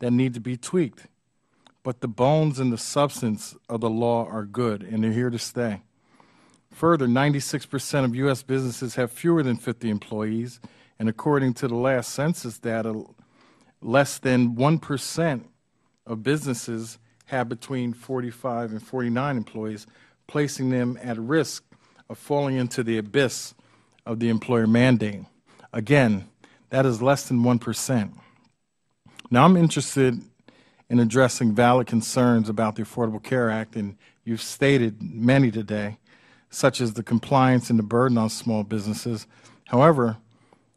that need to be tweaked, but the bones and the substance of the law are good, and they're here to stay. Further, ninety-six percent of U S businesses have fewer than fifty employees, and according to the last census data, less than one percent of businesses have between forty-five and forty-nine employees, placing them at risk of falling into the abyss of the employer mandate. Again, that is less than one percent. Now, I'm interested in addressing valid concerns about the Affordable Care Act, and you've stated many today, such as the compliance and the burden on small businesses. However,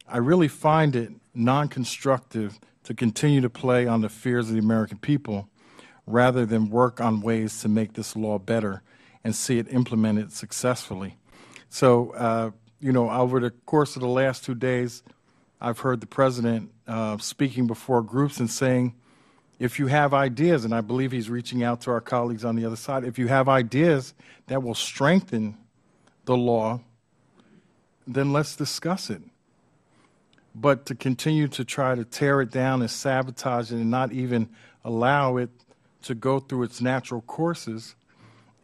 I really find it non-constructive to continue to play on the fears of the American people rather than work on ways to make this law better and see it implemented successfully. So, uh, you know, over the course of the last two days, I've heard the President uh, speaking before groups and saying, if you have ideas, and I believe he's reaching out to our colleagues on the other side, if you have ideas that will strengthen the law, then let's discuss it. But to continue to try to tear it down and sabotage it and not even allow it to go through its natural courses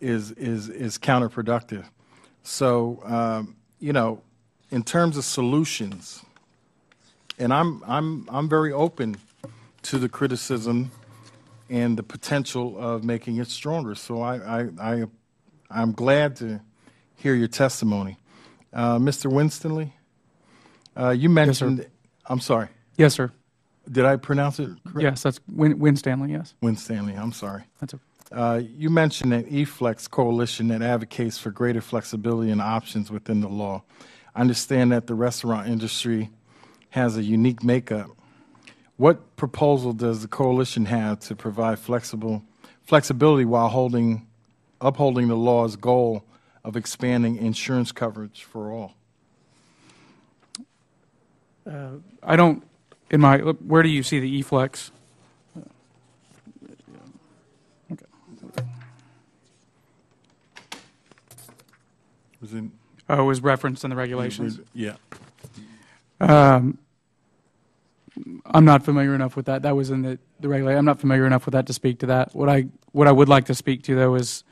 is, is, is counterproductive. So, um, you know, in terms of solutions, and I'm, I'm, I'm very open to the criticism and the potential of making it stronger. So I, I, I, I'm glad to hear your testimony. Uh, Mister Winstanley, uh, you mentioned, yes, I'm sorry. Yes, sir. Did I pronounce it correctly? Yes, that's Win Winstanley, yes. Winstanley, I'm sorry. That's okay. Uh, you mentioned an E-Flex coalition that advocates for greater flexibility and options within the law. I understand that the restaurant industry has a unique makeup. What proposal does the coalition have to provide flexible flexibility while holding, upholding the law's goal of expanding insurance coverage for all? Uh, I don't. In my where do you see the E-Flex? Okay. Was in, oh, it was referenced in the regulations. Yeah. Um. I'm not familiar enough with that. That was in the, the regulation. I'm not familiar enough with that to speak to that. What I what I would like to speak to, though, is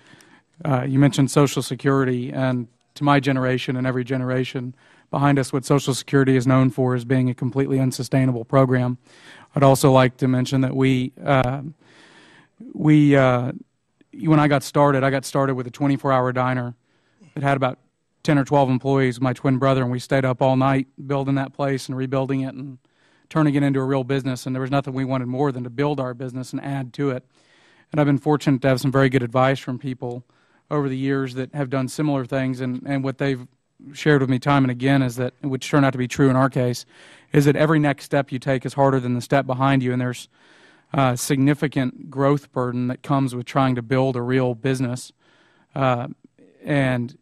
uh, you mentioned Social Security, and to my generation and every generation, behind us what Social Security is known for as being a completely unsustainable program. I'd also like to mention that we, uh, we uh, when I got started, I got started with a twenty-four hour diner that had about ten or twelve employees, my twin brother, and we stayed up all night building that place and rebuilding it and turning it into a real business, and there was nothing we wanted more than to build our business and add to it. And I've been fortunate to have some very good advice from people over the years that have done similar things, and, and what they've shared with me time and again is that, which turned out to be true in our case, is that every next step you take is harder than the step behind you, and there's uh, significant growth burden that comes with trying to build a real business. Uh, and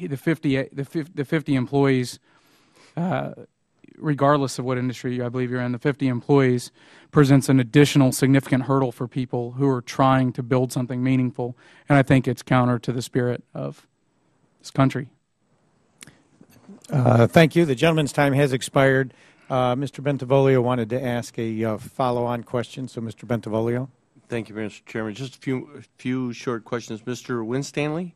the fifty, the fifty employees, uh, regardless of what industry I believe you're in, the fifty employees presents an additional significant hurdle for people who are trying to build something meaningful, and I think it's counter to the spirit of this country. Uh, thank you. The gentleman's time has expired. Uh, Mister Bentivoglio wanted to ask a uh, follow-on question, so Mister Bentivoglio. Thank you, Mister Chairman. Just a few, few short questions. Mister Winstanley?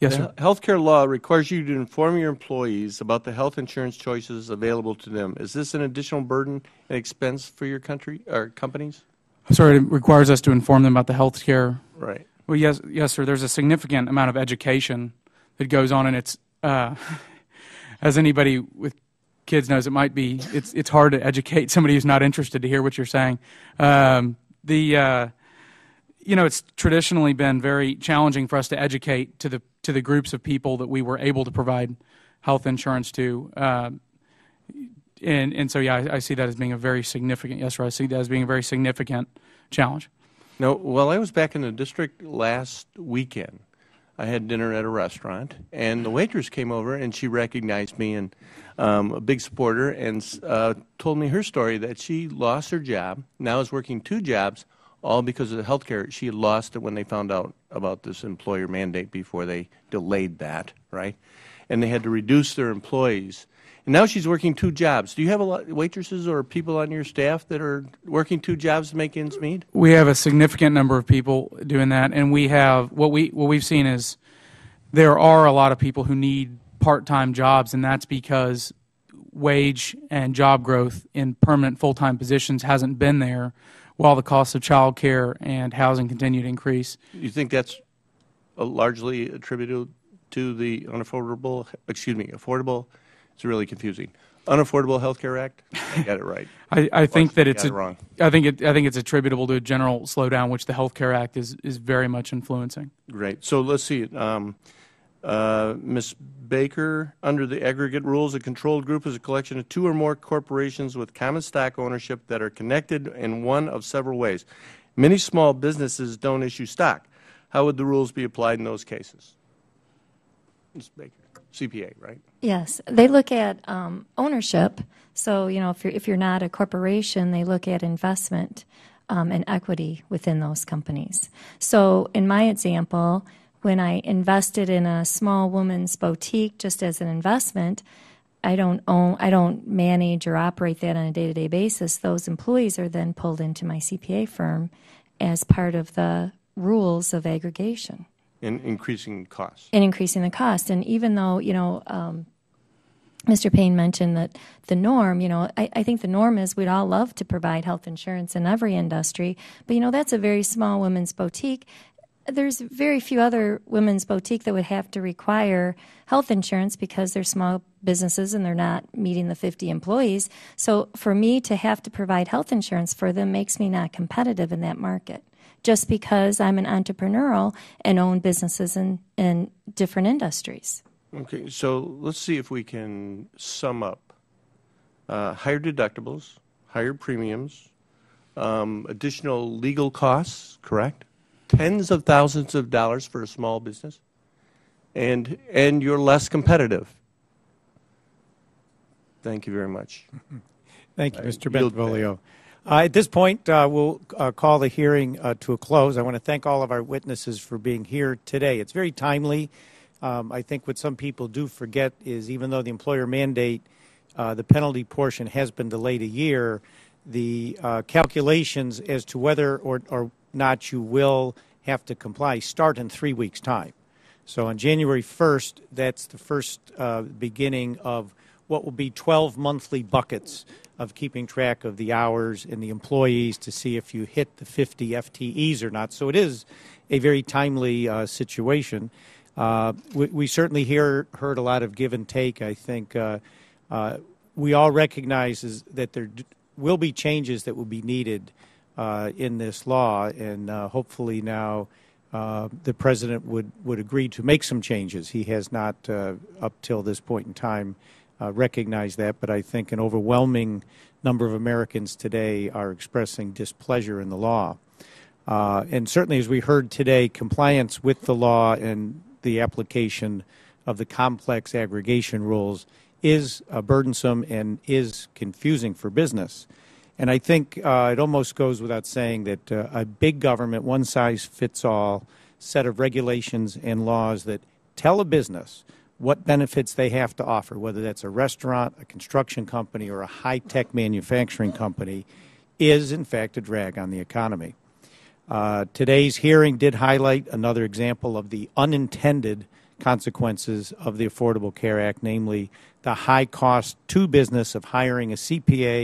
Yes, sir. Healthcare law requires you to inform your employees about the health insurance choices available to them. Is this an additional burden and expense for your country or companies? Sorry, it requires us to inform them about the healthcare. Right. Well, yes, yes, sir. There's a significant amount of education that goes on, and it's uh, as anybody with kids knows, it might be it's it's hard to educate somebody who's not interested to hear what you're saying. Um, the uh, You know, it's traditionally been very challenging for us to educate to the to the groups of people that we were able to provide health insurance to, uh, and and so yeah, I, I see that as being a very significant yes, sir. I see that as being a very significant challenge. No, well, I was back in the district last weekend. I had dinner at a restaurant, and the waitress came over, and she recognized me, and um, a big supporter, and uh, told me her story that she lost her job, now is working two jobs, all because of the health care. She had lost it when they found out about this employer mandate before they delayed that, right? And they had to reduce their employees. And now she's working two jobs. Do you have a lot of waitresses or people on your staff that are working two jobs to make ends meet? We have a significant number of people doing that, and we have what we what we've seen is there are a lot of people who need part-time jobs, and that's because wage and job growth in permanent full-time positions hasn't been there, while the cost of child care and housing continue to increase. You think that's largely attributed to the unaffordable, excuse me, affordable, it's really confusing, Unaffordable Health Care Act? I got it right. I, I think that it's, a, it wrong. I think it, I think it's attributable to a general slowdown, which the Health Care Act is, is very much influencing. Great. So let's see. Um, uh, Miz Baker, under the aggregate rules, a controlled group is a collection of two or more corporations with common stock ownership that are connected in one of several ways. Many small businesses don't issue stock. How would the rules be applied in those cases? Miz Baker, C P A, right? Yes. They look at um, ownership. So, you know, if you're, if you're not a corporation, they look at investment um, and equity within those companies. So, in my example, when I invested in a small woman's boutique just as an investment, I don't own, I don't manage or operate that on a day-to-day basis. Those employees are then pulled into my C P A firm as part of the rules of aggregation. And increasing costs. And increasing the cost. And even though, you know, um, Mister Payne mentioned that the norm, you know, I, I think the norm is we'd all love to provide health insurance in every industry, but, you know, that's a very small women's boutique. There's very few other women's boutique that would have to require health insurance because they're small businesses and they're not meeting the fifty employees. So for me to have to provide health insurance for them makes me not competitive in that market just because I'm an entrepreneurial and own businesses in, in different industries. Okay, so let's see if we can sum up. Uh, higher deductibles, higher premiums, um, additional legal costs, correct? Tens of thousands of dollars for a small business, and and you're less competitive. Thank you very much. Thank you, Mister Bentivoglio. Uh, at this point, uh, we'll uh, call the hearing uh, to a close. I want to thank all of our witnesses for being here today. It's very timely. Um, I think what some people do forget is even though the employer mandate, uh, the penalty portion has been delayed a year, the uh, calculations as to whether or, or not you will have to comply start in three weeks' time. So on January first, that's the first uh, beginning of what will be twelve monthly buckets of keeping track of the hours and the employees to see if you hit the fifty F T Es or not. So it is a very timely uh, situation. Uh, we, we certainly hear, heard a lot of give and take, I think. Uh, uh, we all recognize is that there d will be changes that will be needed uh, in this law, and uh, hopefully now uh, the President would, would agree to make some changes. He has not, uh, up till this point in time, Uh, recognize that, but I think an overwhelming number of Americans today are expressing displeasure in the law. Uh, and certainly, as we heard today, compliance with the law and the application of the complex aggregation rules is uh, burdensome and is confusing for business. And I think uh, it almost goes without saying that uh, a big government, one-size-fits-all set of regulations and laws that tell a business what benefits they have to offer, whether that's a restaurant, a construction company, or a high-tech manufacturing company, is, in fact, a drag on the economy. Uh, today's hearing did highlight another example of the unintended consequences of the Affordable Care Act, namely the high cost to business of hiring a C P A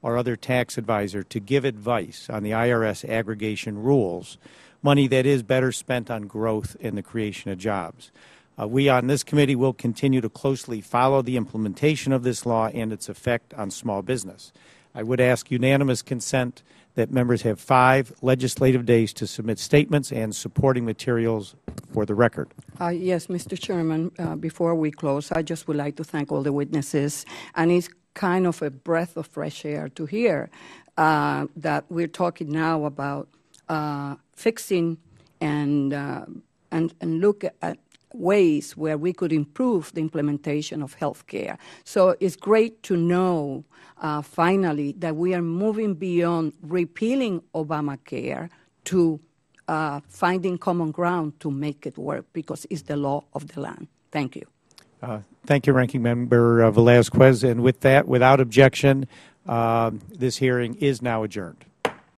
or other tax advisor to give advice on the I R S aggregation rules, money that is better spent on growth and the creation of jobs. Uh, we on this committee will continue to closely follow the implementation of this law and its effect on small business. I would ask unanimous consent that members have five legislative days to submit statements and supporting materials for the record. Uh, yes, Mister Chairman, uh, before we close, I just would like to thank all the witnesses. And it's kind of a breath of fresh air to hear uh, that we're talking now about uh, fixing and, uh, and, and look at ways where we could improve the implementation of health care. So it's great to know, uh, finally, that we are moving beyond repealing Obamacare to uh, finding common ground to make it work, because it's the law of the land. Thank you. Uh, thank you, Ranking Member uh, Velazquez. And with that, without objection, uh, this hearing is now adjourned.